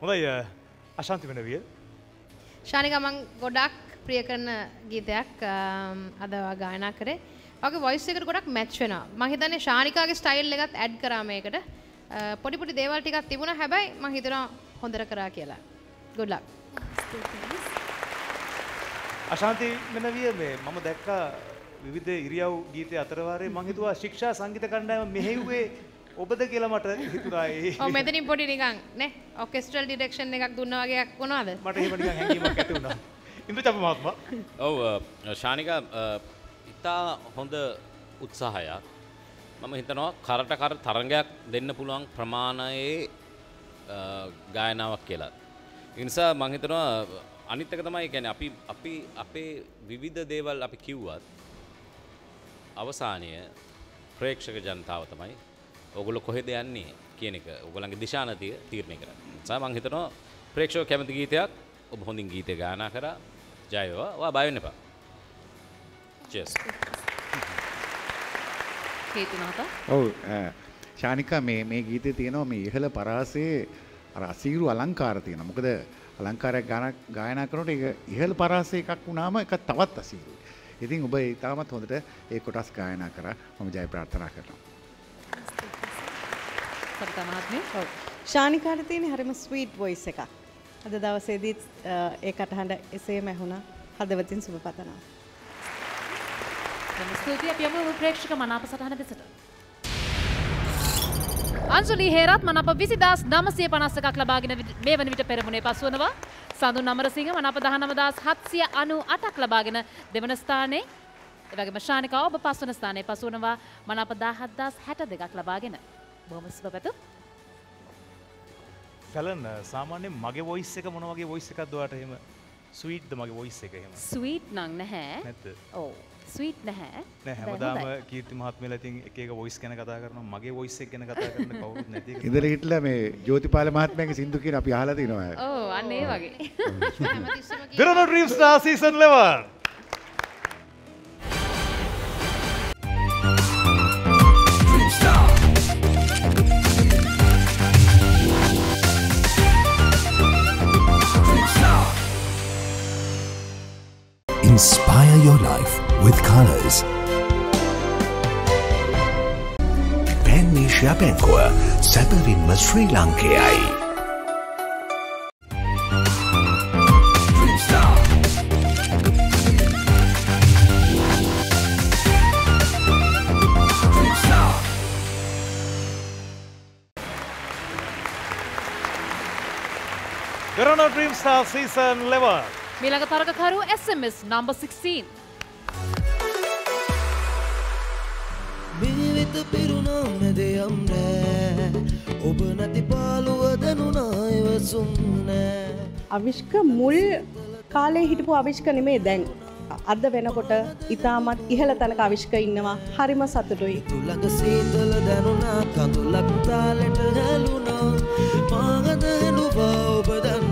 Hondai Ashanthi වෙන විදිය. Shanika මම ගොඩක් ප්‍රිය කරන ගීතයක් අද ගායනා කරේ. ඔගේ වොයිස් එකට ගොඩක් මැච් වෙනවා. මම හිතන්නේ ශානිකාගේ ස්ටයිල් එකත් ඇඩ් කරා මේකට. පොඩි පොඩි දේවල් ටිකක් තිබුණා හැබැයි මම හිතනවා හොඳට කරා කියලා. Good luck. Ashanthi වෙන විදිය මේ මම දැක්කා විවිධ ඉරියව් ගීතේ අතරවාරේ මම හිතුවා ශික්ෂා සංගීත කණ්ඩායම මෙහෙව්වේ ඔබද කියලා මට හිතුණායි. ඔව් මෙතනින් පොඩි නිකන් නේ ඔකෙස්ට්‍රල් ඩිරෙක්ෂන් එකක් දුන්නා වගේ කොනවාද? මට එහෙම නිකන් හැඟීමක් ඇති වුණා. ඉන්ද්‍රජාප මහත්මයා. ඔව් ශානිකා ඉතා හොඳ උත්සාහයක්. මම හිතනවා කරට කර තරංගයක් දෙන්න පුළුවන් ප්‍රමාණයේ ගායනාවක් කියලා. ඒ නිසා මම හිතනවා අනිත් එක තමයි කියන්නේ අපි අපේ විවිධ දේවල් අපි කිව්වත් අවසානයේ ප්‍රේක්ෂක ජනතාව තමයි ඔගොල්ලෝ කොහෙද යන්නේ කියන එක ඔයගොල්ලන්ගේ දිශානතිය තීරණය කරන්නේ. ඒ නිසා මම හිතනවා ප්‍රේක්ෂක කැමති ගීතයක් ඔබ හොඳින් ගීතය ගායනා කරා. ජය වේවා. ඔයා බය වෙන්න එපා. Cheers. කීති මහතා. ඔව් ශානිකා මේ ගීතේ තියෙනවා මේ ඉහළ පරාසයේ අර අසීරු අලංකාර තියෙනවා. මොකද අලංකාරයක් ගායනා කරනකොට ඒක ඉහළ පරාසයේ එකක් වුණාම ඒක තවත් අසීරුයි. ඉතින් ඔබ ඒ තාමත් හොඳට ඒ කොටස් ගායනා කරා. මම ජය ප්‍රාර්ථනා කරනවා. සර්තමාත්මේ ඔව්. ශානිකාට තියෙන හැරිම ස්වීට් වොයිස් එකක්. අද දවසේදී ඒකට හඬ එසේම ඇහුණා. හදවතින් සුබ පතනවා. ස්තුතියි අපි යමු ප්‍රේක්ෂක මනාප සටහන දෙසට. අන්ජලී හේරත් මනාප 20951ක් ලබාගෙන මේ වන විට පෙරමුණේ පසුවනවා. සඳුන් අමරසිංහ මනාප 19798ක් ලබාගෙන දෙවන ස්ථානයේ. ඒ වගේම ශානිකා ඔබ පස්වන ස්ථානයේ පසුවනවා මනාප 17062ක් ලබාගෙන. බොහොම සුබපැතුම්. ෆැලන් සාමාන්‍යයෙන් මගේ වොයිස් එක මොන වගේ වොයිස් එකක්ද ඔයාට එහෙම ස්වීට්ද මගේ වොයිස් එක එහෙම? ස්වීට් නම් නැහැ. නැත්ද? ඔව්. Sweet නැහැ. නෑ හැමදාම කීර්ති මහත්මයලා ඉතින් එක එක වොයිස් ගැන කතා කරනවා. මගේ වොයිස් එක ගැන කතා කරන්න කවුරුත් නැති එක. ඉඳලා හිටලා මේ ජෝතිපාල මහත්මයාගේ සින්දු කියන අපි අහලා තිනවා. ඔව් අන්න ඒ වගේ. දෙරණ Dream Star Season 11. Inspire your life with colors. Pan Asia Bankoa, Sabarim Sri Lankai. Corona Dream Star Season 11. Milaga Taragakaru SMS number 16. Mivita Piruna Medeamne, Obanati Paluwa Danuna Ivasunne. Avishka Mul Kale Hitpo Avishka Nime then. Adda Venakota, Itamat, Ihelatana Avishka Innama, Harima Satutui. Tulaga Sitala Danuna, Katulakta Letter Haluna, Pagada Luba Obadan.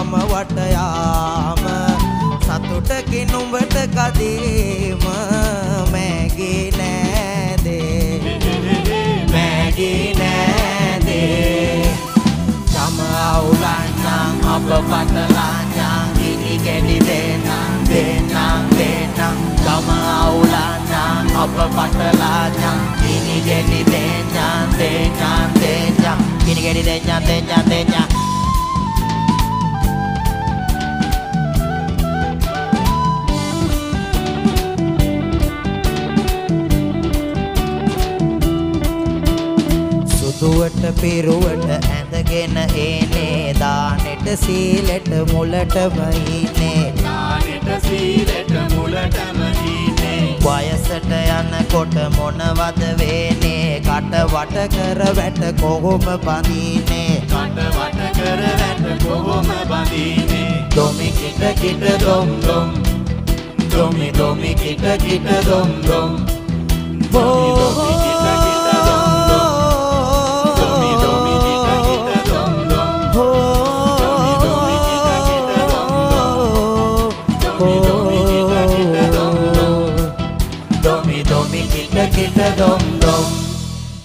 Come out, patelanya ini jadi denya ini jadi denya සුදුවට පිරුවට ඇඳගෙන එනේ දානෙට සීලෙට මුලටම ඉන්නේ දානෙට සීලෙට මුලටම ඉන්නේ වයසට යනකොට මොනවද වෙන්නේ කට වට කර වැට කොහොම බඳින්නේ කට වට කර වැට කොහොම බඳින්නේ දොමි කිට කිට දොම් දොම් දොමි දොමි කිට කිට දොම් දොම් බෝ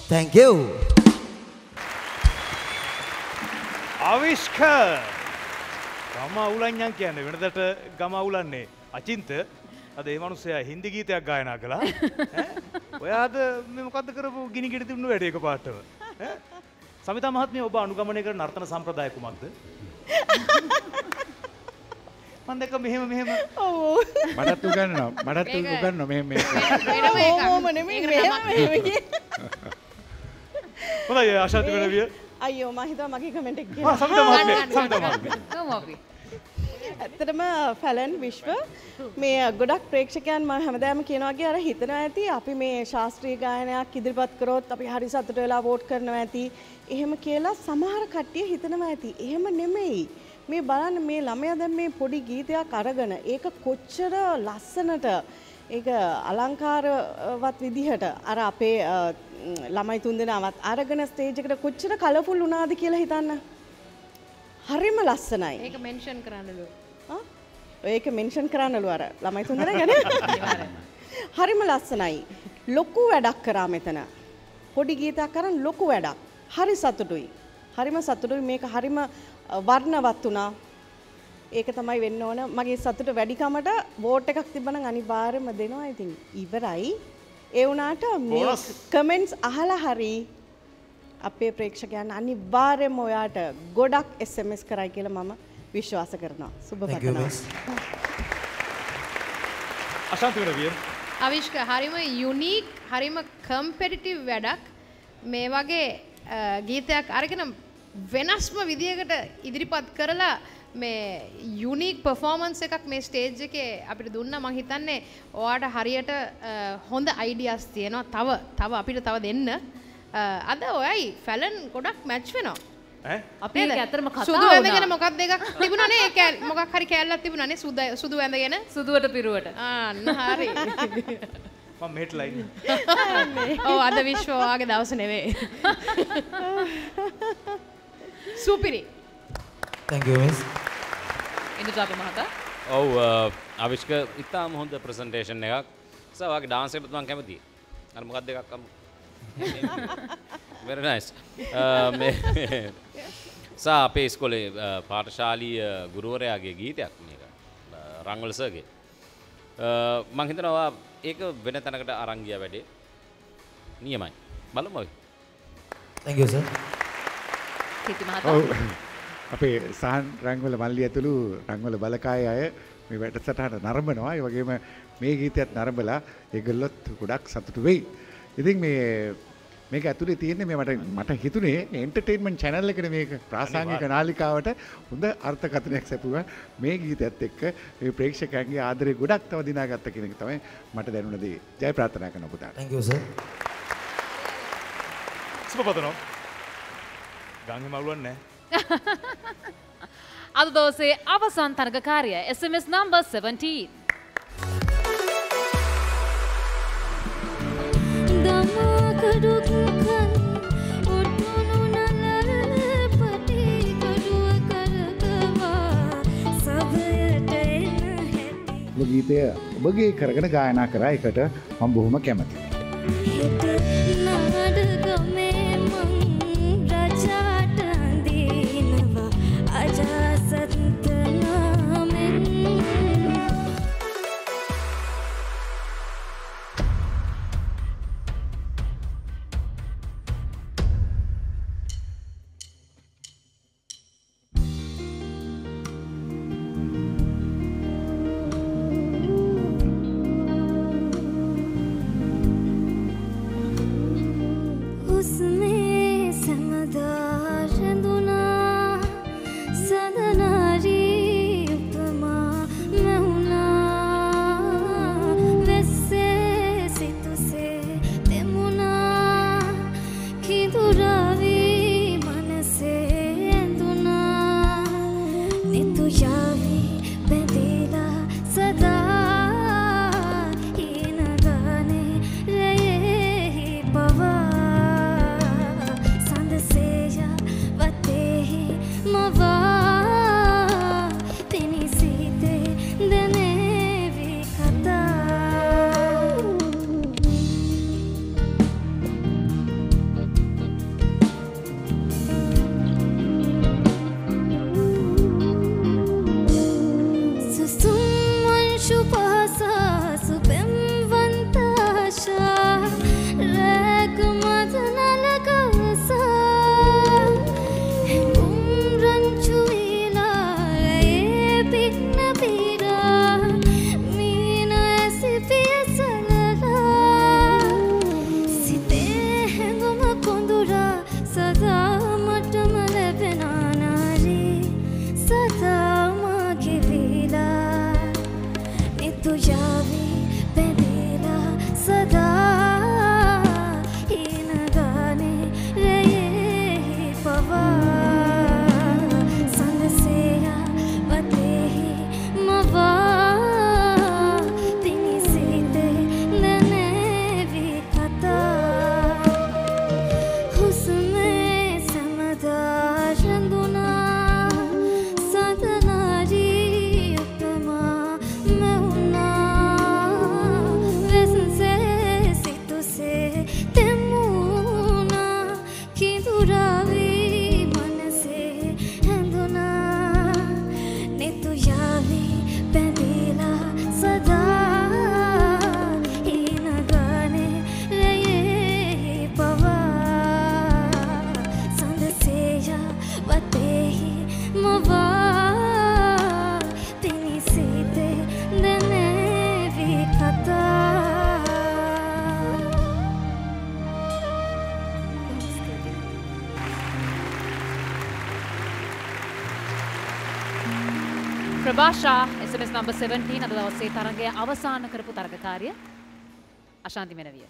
Thank you. Avishka. Gama ulan yang kian. Mana data gama ulan ne? Achinthya. Ada manusia Hindi kita gaya nak la. Wah ada memukad kerupu gini gini tu nu ada kepat. Samitha Mahatmya oba anugamane kar nartana sampradaya kumagde. Pandai kau mehem. Oh. Madat tu kan no mehem. Oh, mana mehem. Mana ya Ashanthi mana dia? Ayo, mahita maki comment ek. Ah, samita mahat. Kamu apa? Terima Falan Vishwa. Saya godak prekshakan mahamaday mungkin lagi ada hitna ayati. Api saya sastri gaya nak kider bat kerot. Api hari satu rela vote kerana ayati. Ehem kela samar khatiya hitna ayati. Ehem nemei. मैं बारान मैं लम्यादम मैं पौड़ी गीत या कारगन एक Kochhar Larsen टा एक अलंकार वात विधि हटा आरापे लम्याई तुंदे नावात आरगन स्टेज एक कोच्चर कलरफुल लुना आदि केला हिताना हरे में लासन आये एक मेंशन कराने लो आरा लम्याई तुंदे ना क्या ना हरे में लासन आये लोकु वैडक करा में तना पौड़ी गीत या कारण लोकु वैडक हरे warna waktu na, ekathamai wenno na, magi satu tu wedi kama ta, vote kakti bana ngani bar madeno I think, ibarai, euna ta, comments ahala hari, appe prekshakyan ani bar moya ta, godak SMS karai kela mama, vishwasa karna, subhakana. Ashanthi Raviya. Avishka, harima unique, harima competitive wedak, mewage geethayak araganam. Venas ma vidya kita idri pad kerala me unique performance ekak me stage ke apit dunna mahitanne oata hariyata honda ideas thiyena thawa apita thawa denna ada oyai Falan godak match wenawa eh api eka atharama katha sudu wendagena mokakda ekak tibuna ne eka mokak hari kællak tibuna ne sudu wendagena suduwata piruwata anna hari මම මෙහෙට line නේ ඔව් අද විශ්ව වාගේ දවස නෙවෙයි සුපිරි thank you miss ඉන්දුජාප මහතා ඔව් අවිෂ්ක ඉතාම හොඳ ප්‍රසන්ටේෂන් එකක් සර් වාගේ ඩාන්ස් එකටත් මම කැමතියි අර මොකක්ද එකක් අමු very nice සර් අපේ ඉස්කෝලේ පාඨශාලීය ගුරුවරයාගේ ගීතයක් මේක රංගවල සර්ගේ මම හිතනවා ඒක වෙන තැනකට අරන් ගියා වැඩේ නියමයි බලමු අපි thank you sir කීර්ති මහතා අපේ සාහන් රංගවල මල්ලි ඇතුළු රංගවල බලකායේ අය මේ වැඩසටහන නරඹනවා ඒ වගේම මේ ගීතයත් නරඹලා ඒගොල්ලොත් ගොඩක් සතුටු වෙයි ඉතින් මේක ඇතුලේ තියෙන්නේ මේ මට හිතුනේ එන්ටර්ටේන්මන්ට් channel එකනේ මේක ප්‍රාසංගික නාලිකාවට හොඳ අර්ථකථනයක් සැපුවා මේ ගීතයත් එක්ක මේ ප්‍රේක්ෂකයන්ගේ ආදරේ ගොඩක් තව දිනාගත්ත කියන එක තමයි මට දැනුණ දේ. ජය ප්‍රාර්ථනා කරනවා පුතාට. Thank you sir. සුබපතනෝ. ගාංගේ මවුලන්නේ. අද දවසේ අවසන් තරග කාර්යය SMS number 17. Kedudukan utmunan lepati kedua kerja sabayatain hati. Lagi itu ya, bagi kerana gaya nak kerai kata mampu mak kemat. Prabhasha, SMS number 17, Adala Ose Tarangaya Avasana Karapu Taraka Karya. Ashanthi Menaviya.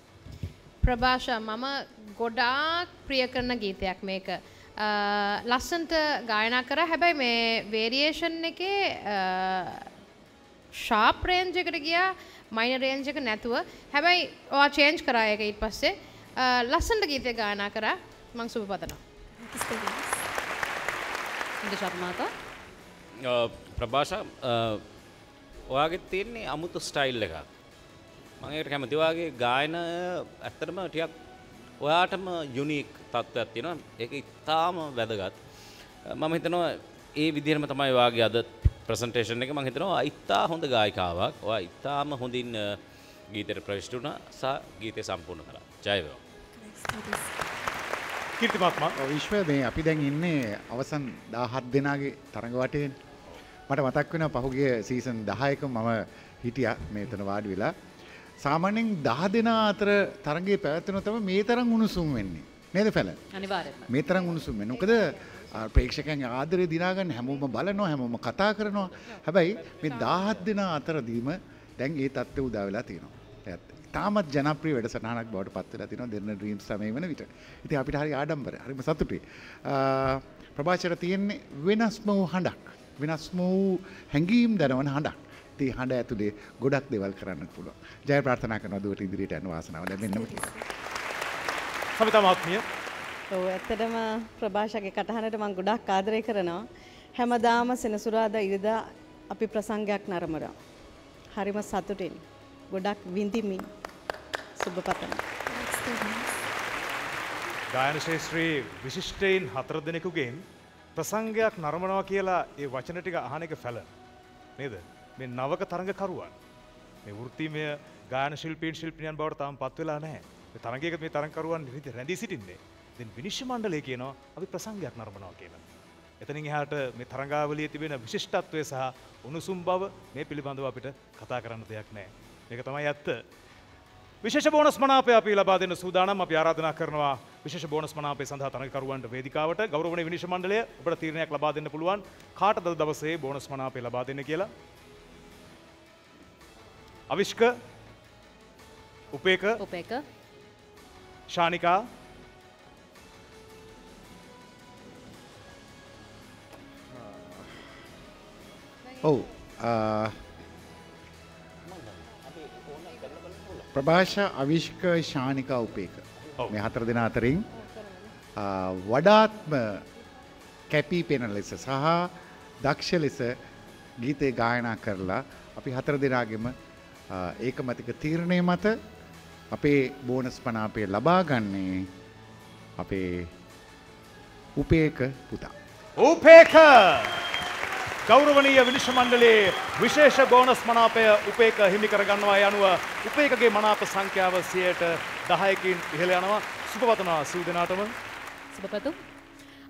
Prabhasha, Mama Godak Priyakarna Geethayak Meka. Lassanta Gayana Kara, Habai me variation neke sharp range eකට ගියා minor range එක නැතුව හැබැයි ඔයා change කරා ඒක ඊට පස්සේ ලස්සන ගීතයක් ගායනා කරා මම සුබ පතනවා ඉතින් ශාපමාතා ප්‍රභාෂා ඔයාගේ තියෙන අමුතු ස්ටයිල් එකක් මම ඒකට කැමතියි ඔයාගේ ගායන ඇත්තටම ටිකක් ඔයාටම යුනික් තත්ත්වයක් තියෙනවා ඒක ඉතාම වැදගත් මම හිතනවා ඒ විදිහටම තමයි ඔයාගේ අද presentation එක මම හිතනවා අයිතා හොඳ ගායිකාවක්. ඔයා ඉතාම හොඳින් ගීතයට ප්‍රවිෂ්ඨ වුණා. සා ගීතය සම්පූර්ණ කරා. ජය වේවා. කීර්ති මාත්මා විශ්වයේ මේ අපි දැන් ඉන්නේ අවසන් 17 දෙනාගේ තරඟ වටේනේ. මට මතක් වෙනවා පහුගිය සීසන් 10 මම හිටියා මෙතන වාඩි වෙලා. සාමාන්‍යයෙන් 10 දෙනා අතර තරඟේ පැවැත්වෙනවා තමයි මේ තරම් උණුසුම් වෙන්නේ. නේද ෆැලන්? අනිවාර්යයෙන්ම. මේ තරම් උණුසුම් වෙන්නේ. මොකද ප්‍රේක්ෂකයන් ආදරේ දිනාගන්න හැමෝම බලනවා හැමෝම කතා කරනවා හැබැයි මේ 17 දෙනා අතරදීම දැන් ඒ තත්ත්වය උදා වෙලා තියෙනවා ඒත් තාමත් ජනප්‍රිය වැඩසටහනක් බවට පත් වෙලා තියෙනවා දෙන්න ඩ්‍රීම් සමය වෙන විට ඉතින් අපිට හරි ආඩම්බරයි හරිම සතුටුයි ප්‍රභාෂර තියෙන්නේ වෙනස්ම වූ හඬක් වෙනස්ම වූ හැඟීම් දරවන හඬක් ඉතින් හඬ ඇතුලේ ගොඩක් දේවල් කරන්න පුළුවන් ජය ප්‍රාර්ථනා කරනවා දුවට ඉදිරියට යන වාසනාව ලැබෙන්නම කියලා සමිතා මාත්මිය ඔව් ඇත්තටම ප්‍රභාෂාගේ කටහඬට මම ගොඩක් ආදරය කරනවා. හැමදාම සෙනසුරාදා ඉරිදා අපි ප්‍රසංගයක් නරඹනවා. හරිම සතුටින් ගොඩක් විඳිමින් සුබ පතනවා. ගායන ශාස්ත්‍රී විශිෂ්ටයින් හතර දෙනෙකුගෙන් ප්‍රසංගයක් නරඹනවා කියලා ඒ වචන ටික අහන එක ෆැල නේද? මේ නවක තරඟකරුවන් මේ වෘත්තිමය ගායන ශිල්පීන් ශිල්පිනියන් බවට තාම පත් වෙලා නැහැ. මේ තරඟයක මේ තරඟකරුවන් රැඳී සිටින්නේ. Then Vinishya Mandale කියනවා අපි ප්‍රසංගයක් නරඹනවා කියලා. එතනින් එහාට මේ තරඟාවලියේ තිබෙන විශිෂ්ටත්වය සහ උණුසුම් බව මේ පිළිබඳව අපිට කතා කරන්න දෙයක් නැහැ. මේක තමයි ඇත්ත. විශේෂ බෝනස් මනාපය අපි ලබා දෙන සූදානම් අපි ආරාධනා කරනවා විශේෂ බෝනස් මනාපය සඳහා තරඟකරුවන්ට වේදිකාවට ගෞරවනීය විනිශ්චය මණ්ඩලය අපට තීරණයක් ලබා දෙන්න පුළුවන් කාටද දවසේ බෝනස් මනාපය ලබා දෙන්නේ කියලා. Avishka උපේක Shanika Oh, Prabhasha, Avishka, Shanika, Upeka. මේ හතර දෙනා අතරින් වඩාත්ම කැපී පෙනෙන ලෙස සහ දක්ෂ ලෙස ගීතේ ගායනා කරලා අපි හතර දෙනාගෙම ඒකමතික තීරණය මත අපේ බෝනස් පනාපය ලබා ගන්නේ අපේ උපේක පුතා. උපේක! ගෞරවනීය විනිශ්චය මණ්ඩලයේ විශේෂ බෝනස් මනාපය උපේක හිමි කර ගන්නවා යනුව උපේකගේ මනාප සංඛ්‍යාව 10%කින් ඉහළ යනවා සුබවතනා සිය දිනාටම සුබපතමු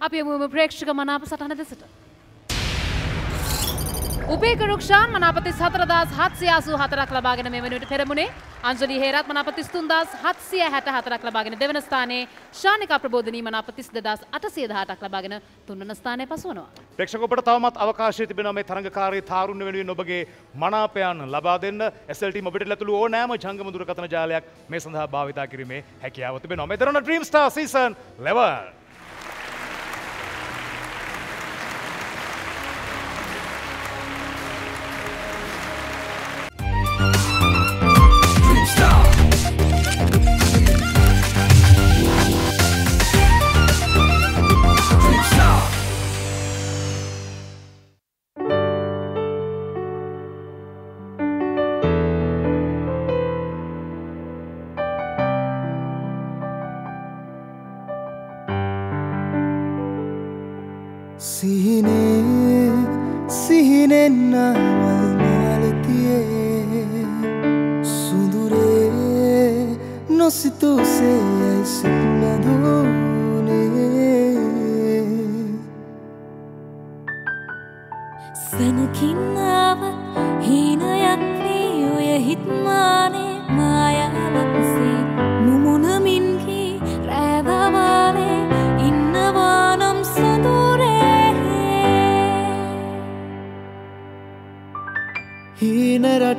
අපි යමුම ප්‍රේක්ෂක මනාප සටහන දෙසට උපේක රුක්ෂාන් මනාප 34784ක් ලබාගෙන මේ වෙනුවට පෙරමුණේ අංජලී හේරත් මනාප 33764ක් ලබාගෙන දෙවන ස්ථානයේ ශානිකා ප්‍රබෝධනී මනාප 32818ක් ලබාගෙන තුන්වන ස්ථානයේ පසුවනවා. ප්‍රේක්ෂක ඔබට තවමත් අවකාශය තිබෙනවා මේ තරඟකාරී තාරුණ්‍ය වෙනුවෙන් ඔබගේ මනාපයන් ලබා දෙන්න. SLT මොබිටල් ඇතුළු ඕනෑම ජංගම දුරකථන ජාලයක් මේ සඳහා භාවිතා කිරීමේ හැකියාව තිබෙනවා. මේ දරන Dream Star Season 11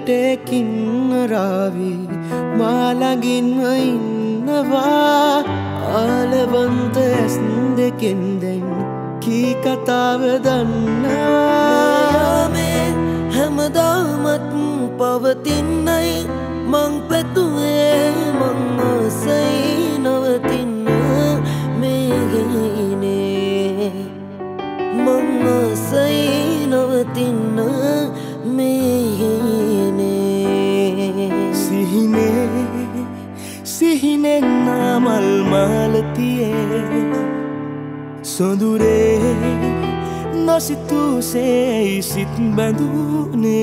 පිටකින් රාවි මා ළඟින්ම ඉන්නවා ආලවන්ත ඇස් දෙකෙන් දැන් කී කතාව දන්නා මේ හැමදාමත් පවතින්නයි මං පැතුවේ මං ආසයි නවතින්න මේ ගිනේ මං ආසයි නවතින්න सीहिने नामल मालतीए सोंदुरे नसितु से सित बंधुने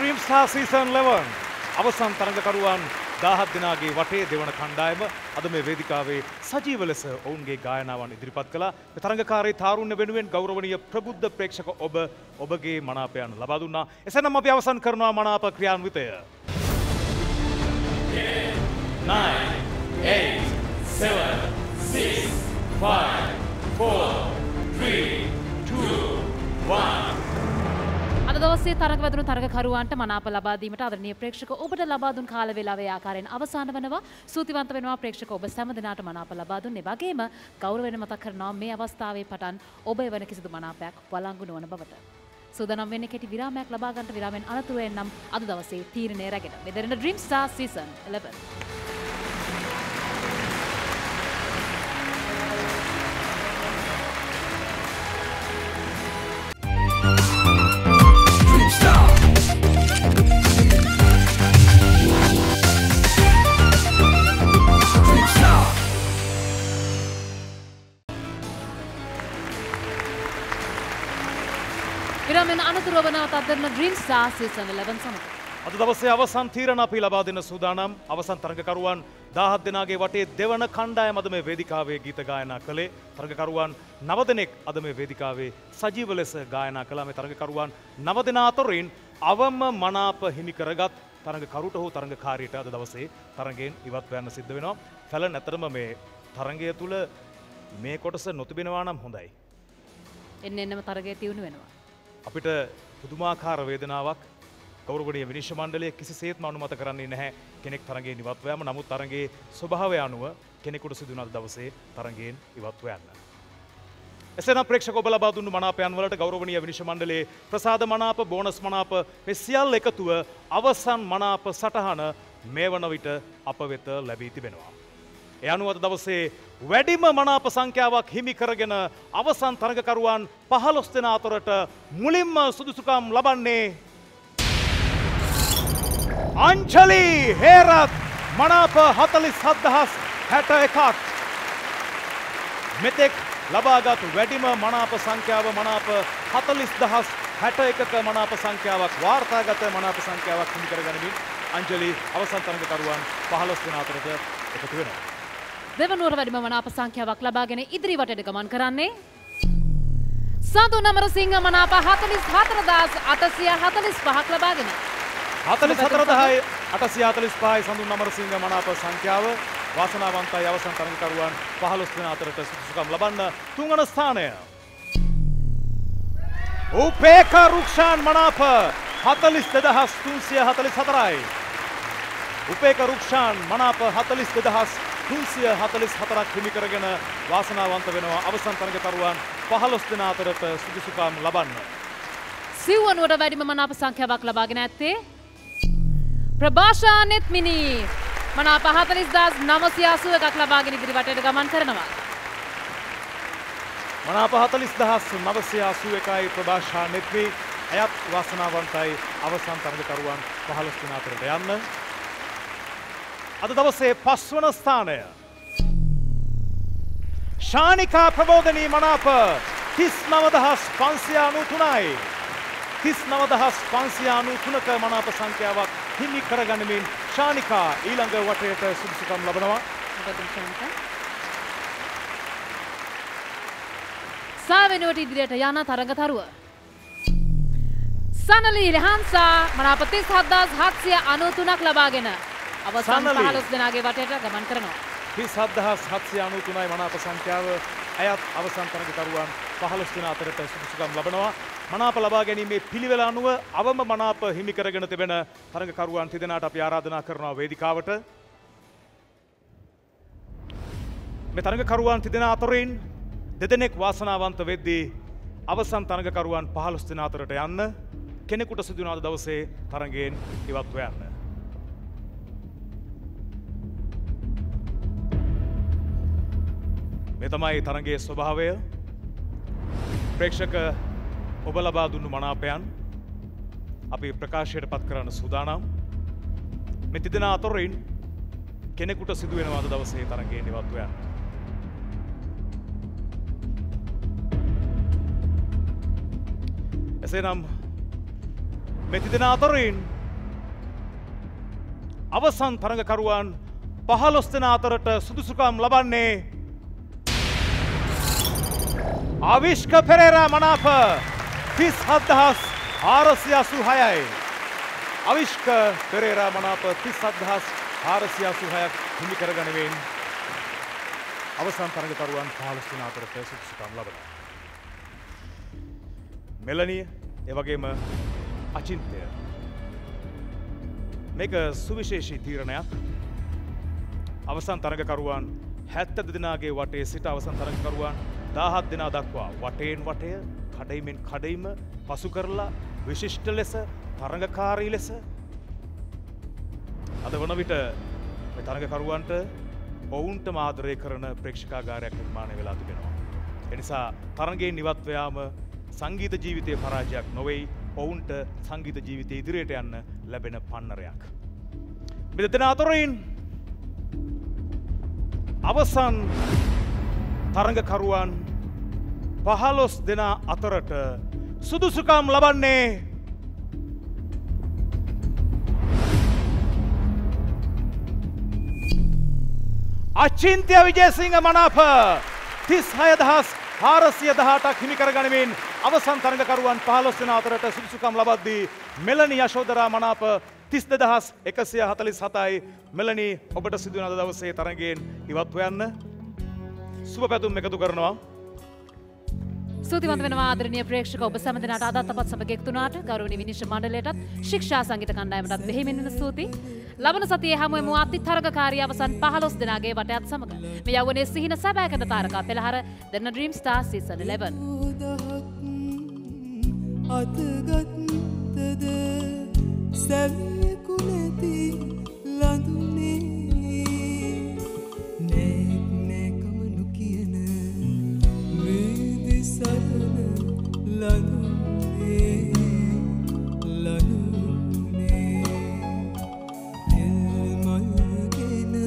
Dream Star Season 11 අවසන් තරඟකරුවන් 17 දිනාගේ වටේ දෙවන කණ්ඩායම අද මේ වේදිකාවේ සජීව ලෙස ඔවුන්ගේ ගායනාවන් ඉදිරිපත් කළා. මේ තරඟකාරී තාරුණ්‍ය වෙනුවෙන් ගෞරවනීය ප්‍රබුද්ධ ප්‍රේක්ෂක ඔබගේ මනාපයන් ලබා දුන්නා. එසේනම් අපි අවසන් කරනවා මනාප ක්‍රියාන්විතය. 10, 9, 8, 7, 6, 5, 4, 3, 2, 1. අද දවසේ තරඟවැදුණු තරඟකරුවන්ට මනාප ලබා දීමට ආදරණීය ප්‍රේක්ෂක ඔබට ලබා දුන් කාල වේලාවේ ආකාරයෙන් අවසන් වෙනවා. සූතිවන්ත වෙනවා ප්‍රේක්ෂක ඔබ සෑම දිනකට මනාප ලබා දුන්නේ. වගේම ගෞරවයෙන් මතක් කරනවා මේ අවස්ථාවේ පටන් ඔබ එවන කිසිදු මනාපයක් වළංගු නොවන බවට. සූදානම් වෙන්නේ කෙටි විරාමයක් ලබා ගන්නට විරාමෙන් අනතුරු එන්නම් අද දවසේ තීරණය රැගෙන. මෙදෙරණ Dream Star Season 11. Dream Star Season 11 සමඟ අද දවසේ අවසන් තීරණ අපි ලබා දෙන සූදානම්. අවසන් තරඟකරුවන් 17 දෙනාගේ වටේ දෙවන කණ්ඩායම අද මේ වේදිකාවේ ගීත ගායනා කළේ. තරඟකරුවන් 9 දෙනෙක් අද මේ වේදිකාවේ සජීව ලෙස ගායනා කළා. මේ තරඟකරුවන් 9 දෙනා අතරින් අවම මනාප හිමි කරගත් තරඟකරුට හෝ තරඟකාරියට අද දවසේ තරඟයෙන් ඉවත් වෙන්න සිද්ධ වෙනවා. Falan ඇත්තටම මේ තරඟය තුල මේ කොටස නොතිබෙනවා නම් හොඳයි. එන්නෙම තරඟය තියුණු වෙනවා. අපිට පුදුමාකාර වේදනාවක් ගෞරවනීය විනිශ්චය මණ්ඩලය කිසිසේත්ම අනුමත කරන්නේ නැහැ කෙනෙක් තරඟයෙන් ඉවත් වෑම. නමුත් තරඟයේ ස්වභාවය අනුව කෙනෙකුට සිදු වන දවසේ තරඟයෙන් ඉවත් වෙන්න. එසේනම් ප්‍රේක්ෂක ඔබ ලබා දුන්නු මනාපයන් වලට ගෞරවනීය විනිශ්චය මණ්ඩලයේ ප්‍රසාද මනාප, බෝනස් මනාප මේ සියල්ල එකතුව අවසන් මනාප සටහන මේ වන විට අප වෙත ලැබී තිබෙනවා. ඒ අනුව අද දවසේ වැඩිම මනාප සංඛ්‍යාවක් හිමි කරගෙන අවසන් තරඟකරුවන් 15 දෙනා අතරට මුලින්ම සුදුසුකම් ලබන්නේ අන්ජලී හේරත් මනාප 47061ක්. මෙතෙක් ලබාගත් වැඩිම මනාප සංඛ්‍යාව මනාප 40061ක මනාප සංඛ්‍යාවක් වාර්තාගත මනාප සංඛ්‍යාවක් හිමි කරගනිමින් අන්ජලී අවසන් තරඟකරුවන් 15 දෙනා අතරට එකතු වෙනවා. දෙවනුවර වැඩිම මනාප සංඛ්‍යාවක් ලබාගෙන ඉදිරියට ගමන් කරන්නේ Satu Namara Singha Manapa 44 845ක් ලබා ගෙන 44 10 845 සඳු නමර සිංහ මනාප සංඛ්‍යාව වාසනාවන්තයි අවසන් තරගකරුවන් 15 දෙනා අතරට සුදුසුකම් ලබන්න තුන්වන ස්ථානය උපේකා රුක්ෂාන් මනාප 42344යි උපේකා රුක්ෂාන් මනාප 42344ක් හිමි කරගෙන වාසනාවන්ත වෙනවා අවසන් තරගකරුවන් 15 දෙනා අතරට සුදුසුකම් ලබන්න සිව්වනුවට වැඩිම මනාප සංඛ්‍යාවක් ලබාගෙන ඇත්තේ Prabhasha Nethmini Mana 44981ක් ලබාගෙන ඉදිරියට ගමන් කරනවා. Mana 44981යි Prabhasha Nethmi අයත් වාසනාවන්තයි අවසන් තරගකරුවන් 15 දෙනා අතරට යන්න. අද දවසේ පස්වන ස්ථානය Shanika Prabodhani Mana 39593යි 39593ක මනාප සංඛ්‍යාවක් හිමි කරගනිමින් ශානිකා ඊළඟ වටේට සුදුසුකම් ලබනවා. සාවෙනුවට ඉදිරියට යන තරගතරුව සනලී ලිහන්සා මනාප 37793ක් ලබාගෙන අවසන් 15 දෙනාගේ වටේට ගමන් කරනවා. 37793යි මනාප සංඛ්‍යාව අයත් අවසන් තරගතරුවන් 15 දෙනා අතරට සුදුසුකම් ලබනවා. මනාප ලබා ගැනීමේ පිළිවෙල අනුව අවම මනාප හිමි කරගෙන තිබෙන තරගකරුවන් තිදෙනාට අපි ආරාධනා කරනවා වේදිකාවට. මේ තරගකරුවන් තිදෙනා අතරින් දෙදෙනෙක් වාසනාවන්ත වෙද්දී අවසන් තරගකරුවන් 15 දෙනා අතරට යන්න කෙනෙකුට සිදු වන දවසේ තරගයෙන් ඉවත් වෙන්න. මේ තමයි තරගයේ ස්වභාවය. ප්‍රේක්ෂක ඔබ ලබා දුන්නු මනාපයන් අපි ප්‍රකාශයට පත් කරන්න සූදානම්. මේ තිදෙනා අතරින් කෙනෙකුට සිදු වෙනවා අද දවසේ තරගයේ ඉවත් වෙන්න. එසේනම් මේ තිදෙනා අතරින් අවසන් තරගකරුවන් 15 දෙනා අතරට සුදුසුකම් ලබන්නේ Avishka Perera මනාප 37686යි Avishka Perera මනාප 37686ක් හිමි කරගනිමින් අවසන් තරගකරුවන් 15 දෙනා අතරට සුදුසුකම් ලබනවා මෙලනිය එවැගේම අචින්ත්‍ය මේක සුවිශේෂී තීරණයක් අවසන් තරගකරුවන් 72 දෙනාගේ වටේ සිට අවසන් තරගකරුවන් 17 දෙනා දක්වා වටේන් වටේ කඩයිමෙන් කඩයිම පසු කරලා විශිෂ්ට ලෙස තරඟකාරී ලෙස අද වන විට මේ තරඟකරුවන්ට ඔවුන්ටම ආදරය කරන ප්‍රේක්ෂකාගාරයක් නිර්මාණය වෙලා තිබෙනවා. ඒ නිසා තරඟයෙන් ඉවත් වෑම සංගීත ජීවිතයේ පරාජයක් නොවේ. ඔවුන්ට සංගීත ජීවිතයේ ඉදිරියට යන්න ලැබෙන පන්නරයක්. මේ දෙදෙනා අතරින් අවසන් තරඟකරුවන් 15 දෙනා අතරට සුදුසුකම් ලබන්නේ අචින්ත්‍ය විජේසිංහ මනාප 36418ක් හිමි කරගනිමින් අවසන් තරගකරුවන් 15 දෙනා අතරට සුදුසුකම් ලබද්දී මෙලනි යශෝදරා මනාප 30147යි මෙලනි ඔබට සිදු වන අද දවසේ තරගයෙන් ඉවත් වෙන්න සුබ පැතුම් එකතු කරනවා සූතිවන්ත වෙනවා ආදරණීය ප්‍රේක්ෂක ඔබ සැම දෙනාට අදත්පත් සමග එක්තු වුණාට ගෞරවනීය විනිශ්චය මණ්ඩලයටත් ශික්ෂා සංගීත කණ්ඩායමටත් මෙහිමින් වෙන ස්තුති ලබන සතියේ හැමෝම අති තරගකාරී අවසන් 15 දෙනාගේ වටයත් සමග මේ යවුනේ සිහින සැබෑකට තාරකා පෙළහර දෙන Dream Star Season 11 අතගත්ද සැමියෙකු නැති ලඳුනේ Lanune, lanune, el malgena,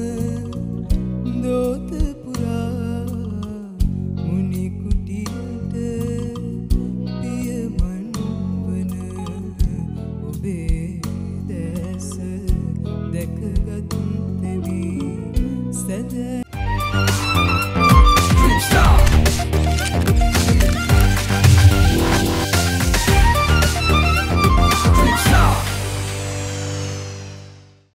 no te